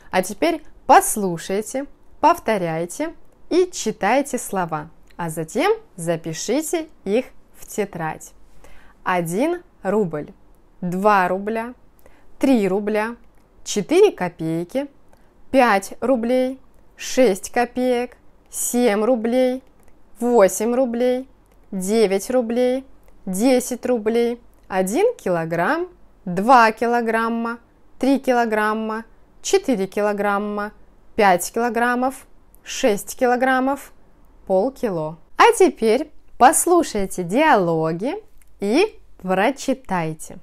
А теперь послушайте, повторяйте и читайте слова. А затем запишите их в тетрадь. один рубль, два рубля, три рубля, четыре копейки, пять рублей, шесть копеек, семь рублей, восемь рублей, девять рублей, десять рублей, один килограмм, два килограмма, три килограмма, четыре килограмма, пять килограммов, шесть килограммов, полкило. А теперь послушайте диалоги и прочитайте.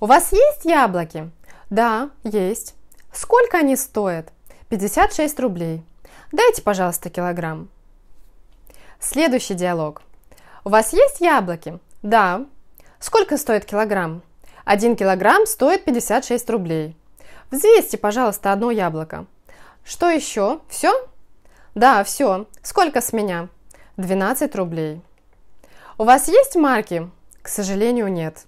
У вас есть яблоки? Да, есть. Сколько они стоят? пятьдесят шесть рублей. Дайте, пожалуйста, килограмм. Следующий диалог. У вас есть яблоки? Да. Сколько стоит килограмм? один килограмм стоит пятьдесят шесть рублей. Взвесьте, пожалуйста, одно яблоко. Что еще? Все? Да, все. Сколько с меня? двенадцать рублей. У вас есть марки? К сожалению, нет.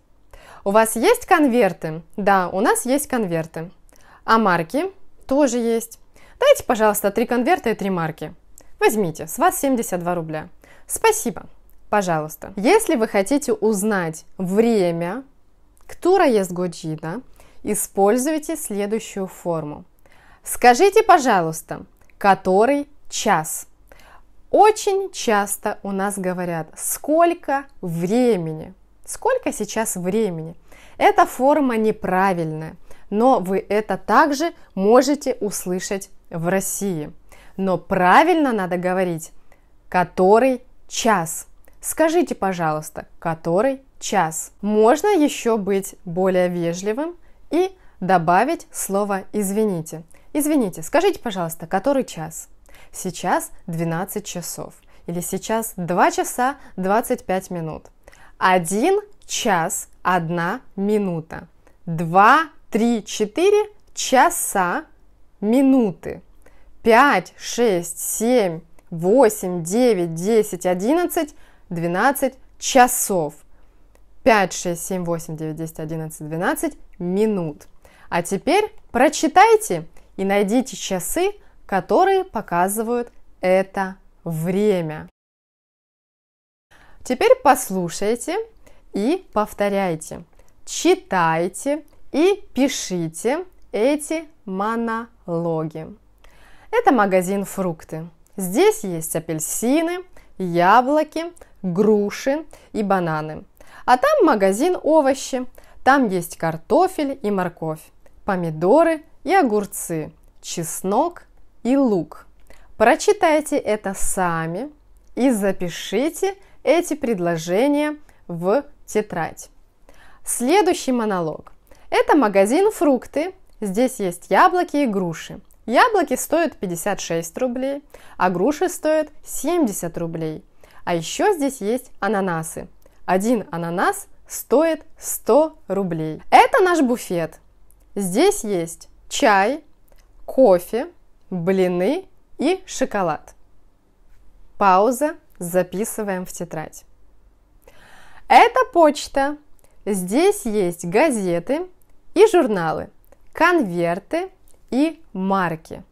У вас есть конверты? Да, у нас есть конверты. А марки? Тоже есть. Дайте, пожалуйста, три конверта и три марки. Возьмите, с вас семьдесят два рубля. Спасибо. Пожалуйста. Если вы хотите узнать время, która jest godzina, используйте следующую форму. Скажите, пожалуйста, который час. Очень часто у нас говорят, сколько времени. Сколько сейчас времени? Эта форма неправильная, но вы это также можете услышать в России. но правильно надо говорить «который час». Скажите, пожалуйста, «который час». Можно еще быть более вежливым и добавить слово «извините». Извините, скажите, пожалуйста, «который час». Сейчас двенадцать часов. Или сейчас два часа двадцать пять минут. один час – одна минута. два, три, четыре – часа, минуты. пять, шесть, семь, восемь, девять, десять, одиннадцать, двенадцать часов. пять, шесть, семь, восемь, девять, десять, одиннадцать, двенадцать минут. А теперь прочитайте и найдите часы, которые показывают это время. Теперь послушайте и повторяйте. Читайте и пишите эти монологи. Это магазин «Фрукты». Здесь есть апельсины, яблоки, груши и бананы. А там магазин «Овощи». Там есть картофель и морковь, помидоры и огурцы, чеснок и лук. Прочитайте это сами и запишите эти предложения в тетрадь. Следующий монолог. Это магазин «Фрукты». Здесь есть яблоки и груши. Яблоки стоят пятьдесят шесть рублей, а груши стоят семьдесят рублей. А еще здесь есть ананасы. Один ананас стоит сто рублей. Это наш буфет. Здесь есть чай, кофе, блины и шоколад. Пауза. Записываем в тетрадь. Это почта. Здесь есть газеты и журналы, конверты и марки.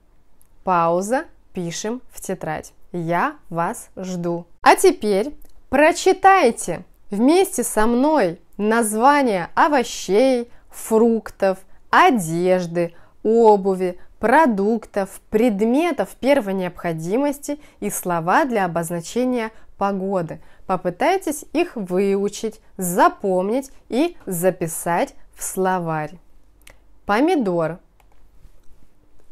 Пауза. Пишем в тетрадь. Я вас жду. А теперь прочитайте вместе со мной названия овощей, фруктов, одежды, обуви, продуктов, предметов первой необходимости и слова для обозначения погоды. Попытайтесь их выучить, запомнить и записать в словарь. Помидор.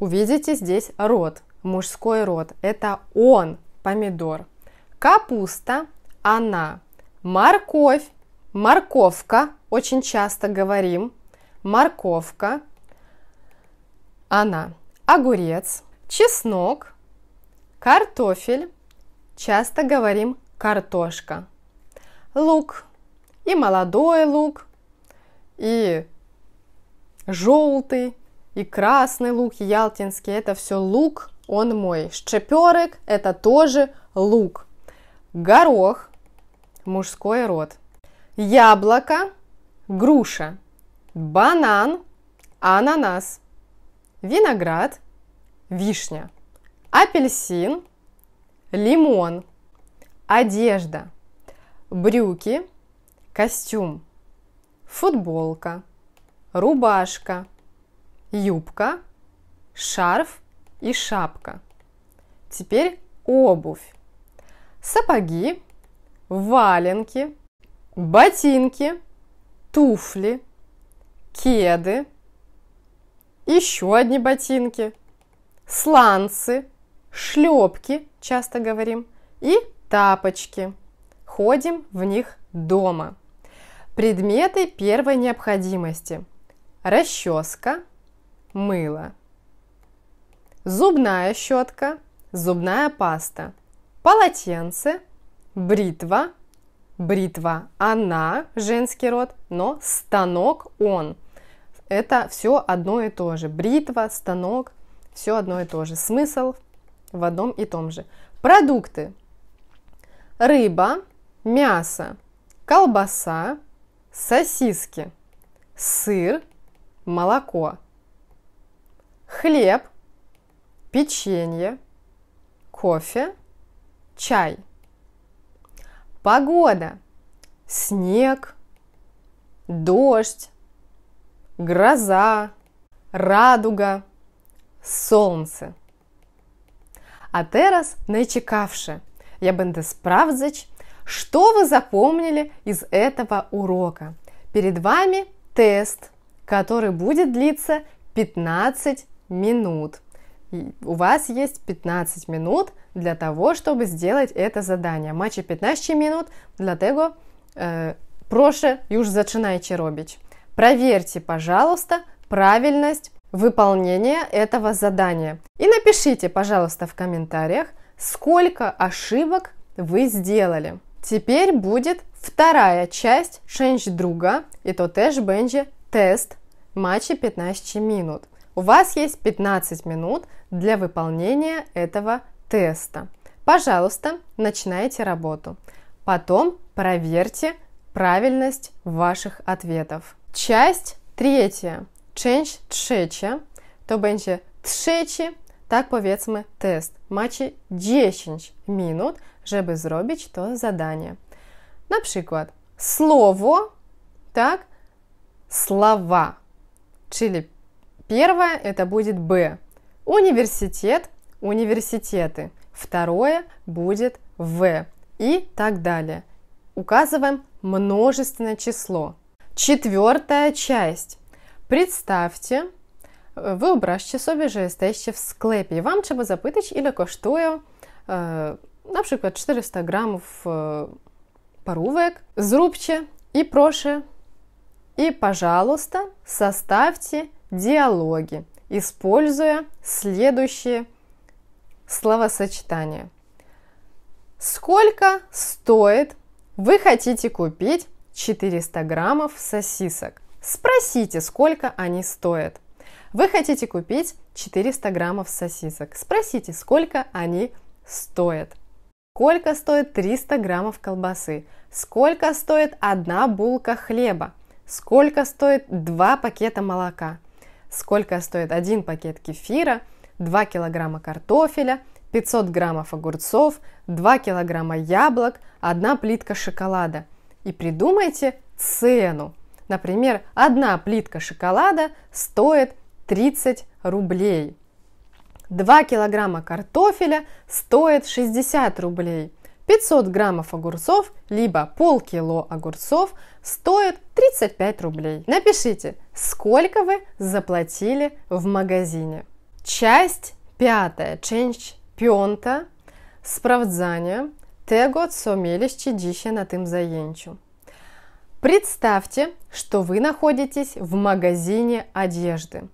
Увидите здесь род, мужской род. Это он, помидор. Капуста, она. Морковь, морковка, очень часто говорим. Морковка, она. Огурец, чеснок, картофель, часто говорим картошка. Лук, и молодой лук, и желтый, и красный лук, ялтинский, это все лук, он мой. Шчепёрык, это тоже лук. Горох, мужской род. Яблоко, груша. Банан, ананас. Виноград, вишня. Апельсин, лимон. Одежда, брюки, костюм. Футболка, рубашка. Юбка, шарф и шапка. Теперь обувь. Сапоги, валенки, ботинки, туфли, кеды, еще одни ботинки, сланцы, шлепки, часто говорим, и тапочки. Ходим в них дома. Предметы первой необходимости. Расческа, мыло, зубная щетка, зубная паста, полотенце, бритва, бритва, она, женский род, но станок, он. Это все одно и то же. Бритва, станок, все одно и то же. Смысл в одном и том же. Продукты. Рыба, мясо, колбаса, сосиски, сыр, молоко. Хлеб, печенье, кофе, чай. Погода. Снег, дождь, гроза, радуга, солнце. А зараз найцікавше. Я буду справдзать, что вы запомнили из этого урока. Перед вами тест, который будет длиться пятнадцать минут. у вас есть пятнадцать минут для того, чтобы сделать это задание. Маче пятнадцять минут, dlatego e, прошу, już zaczynajcie robić. Проверьте, пожалуйста, правильность выполнения этого задания. И напишите, пожалуйста, в комментариях, сколько ошибок вы сделали. Теперь будет вторая часть część druga, и то też będzie тест маче пятнадцять минут. У вас есть пятнадцать минут для выполнения этого теста. Пожалуйста, начинайте работу. Потом проверьте правильность ваших ответов. Часть третья. Część trzecia. То będzie trzeci, так powiedzmy, тест. Macie dziesięć minut, żeby zrobić to zadanie. Na przykład слово, так, слова. Czyli первое это будет Б. Университет, университеты. Второе будет В. И так далее. Указываем множественное число. Четвертая часть. Представьте, вyobraźcie sobie, że jesteście w sklepie i wam trzeba zapytać, ile kosztują e, na przykład czterysta gramów e, parówek. Zróbcie i proszę, i пожалуйста, составьте диалоги, используя следующие словосочетания. Сколько стоит? Вы хотите купить четыреста граммов сосисок. Спросите, сколько они стоят. Вы хотите купить четыреста граммов сосисок. Спросите, сколько они стоят. Сколько стоит триста граммов колбасы? Сколько стоит одна булка хлеба? Сколько стоит два пакета молока? Сколько стоит один пакет кефира? два килограмма картофеля? пятьсот граммов огурцов? два килограмма яблок? одна плитка шоколада? И придумайте цену. Например, одна плитка шоколада стоит тридцать рублей, два килограмма картофеля стоит шестьдесят рублей, пятьсот граммов огурцов, либо полкило огурцов стоит тридцать пять рублей. Напишите, сколько вы заплатили в магазине. Часть пятая, część piąta, sprawdzanie tego, co mieliście dzisiaj na tym zajęciu. Представьте, что вы находитесь в магазине одежды.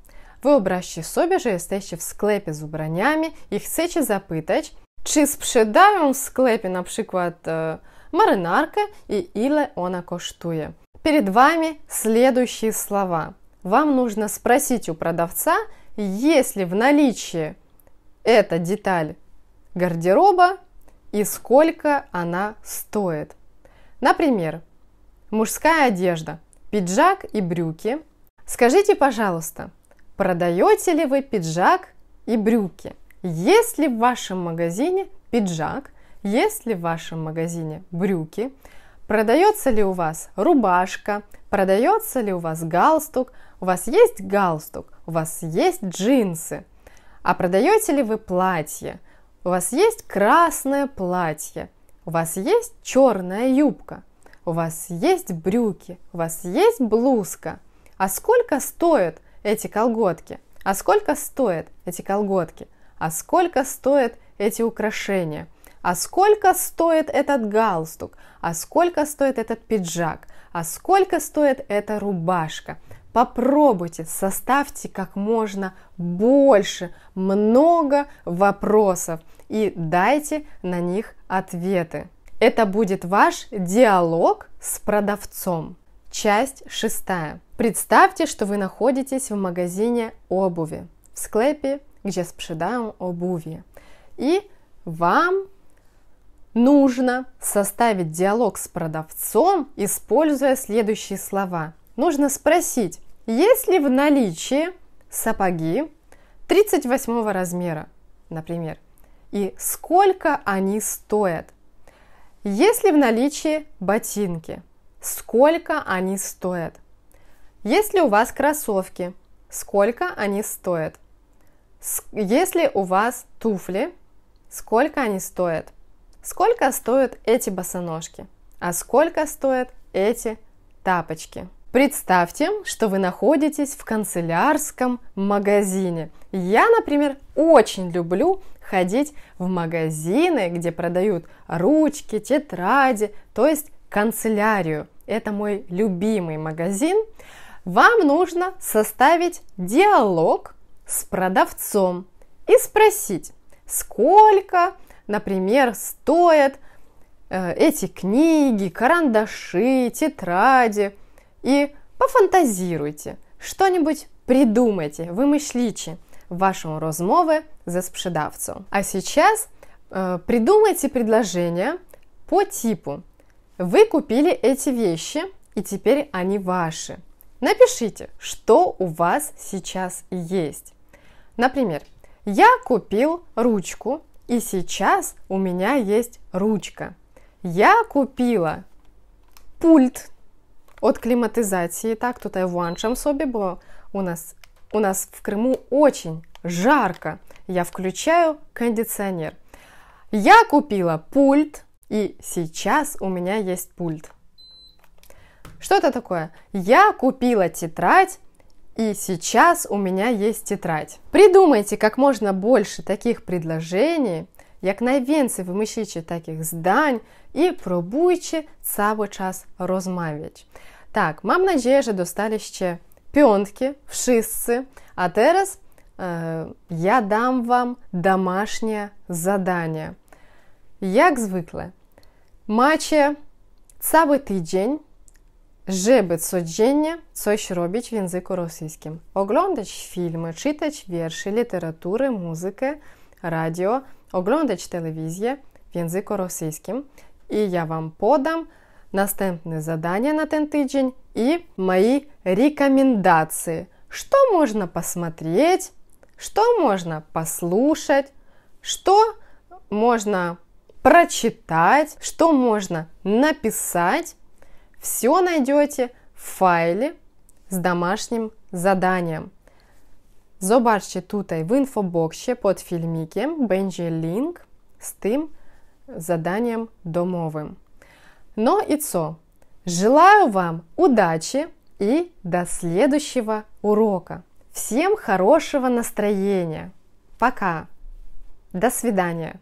Wyobraźcie sobie, że jesteście w sklepie z ubraniami i chcecie zapytać, czy sprzedają w sklepie na przykład e, marynarkę i ile ona kosztuje. Перед вами следующие слова. Вам нужно спросить у продавца, есть ли в наличии эта деталь гардероба и сколько она стоит. Например, мужская одежда, пиджак и брюки. Скажите, пожалуйста, продаете ли вы пиджак и брюки? Есть ли в вашем магазине пиджак? Есть ли в вашем магазине брюки? Продается ли у вас рубашка? Продается ли у вас галстук? У вас есть галстук? У вас есть джинсы? А продаете ли вы платье? У вас есть красное платье? У вас есть черная юбка? У вас есть брюки, у вас есть блузка. А сколько стоят эти колготки? А сколько стоят эти колготки? А сколько стоят эти украшения? А сколько стоит этот галстук? А сколько стоит этот пиджак? А сколько стоит эта рубашка? Попробуйте, составьте как можно больше, много вопросов и дайте на них ответы. Это будет ваш диалог с продавцом. Часть шестая. Представьте, что вы находитесь в магазине обуви, в склепе, где sprzedają обувь. И вам нужно составить диалог с продавцом, используя следующие слова. Нужно спросить, есть ли в наличии сапоги тридцать восьмого размера, например, и сколько они стоят. Есть ли в наличии ботинки? Сколько они стоят? Есть ли у вас кроссовки? Сколько они стоят? Есть ли у вас туфли? Сколько они стоят? Сколько стоят эти босоножки? А сколько стоят эти тапочки? Представьте, что вы находитесь в канцелярском магазине. Я, например, очень люблю ходить в магазины, где продают ручки, тетради, то есть канцелярию. Это мой любимый магазин. Вам нужно составить диалог с продавцом и спросить, сколько, например, стоят эти книги, карандаши, тетради. И пофантазируйте, что-нибудь придумайте, вымышлите в вашому розмове за спшедавцем. А сейчас э, придумайте предложение по типу. Вы купили эти вещи, и теперь они ваши. Напишите, что у вас сейчас есть. Например, я купил ручку, и сейчас у меня есть ручка. Я купила пульт от кліматизації, так, тут в іншому собі, бо у нас, у нас в Крыму очень жарко. Я включаю кондиционер. Я купила пульт, и сейчас у меня есть пульт. Что это такое? Я купила тетрадь, и сейчас у меня есть тетрадь. Придумайте как можно больше таких предложений, як найвінці вимишічі таких здань і пробуючи цього час розмовляти. Так, мам надію, що достали ще п'ятки, вшисці. А зараз е, я дам вам домашнє завдання. Як звикле, маче цілий тиждень, żeby codziennie coś robić w języku rosyjskim. Oglądać filmy, czytać wiersze, literaturę, muzykę, radio, oglądać telewizję w języku rosyjskim. I ja Wam podam następne zadania na ten tydzień i moje rekomendacje. Что можно посмотреть, что можно послушать, что можно прочитать, что можно написать. Все найдете в файле с домашним заданием. Zobaczcie tutaj w infoboksie pod filmikiem będzie link z tym zadaniem domowym. No i co? Желаю вам удачи и до следующего урока. Всем хорошего настроения. Пока. До свидания.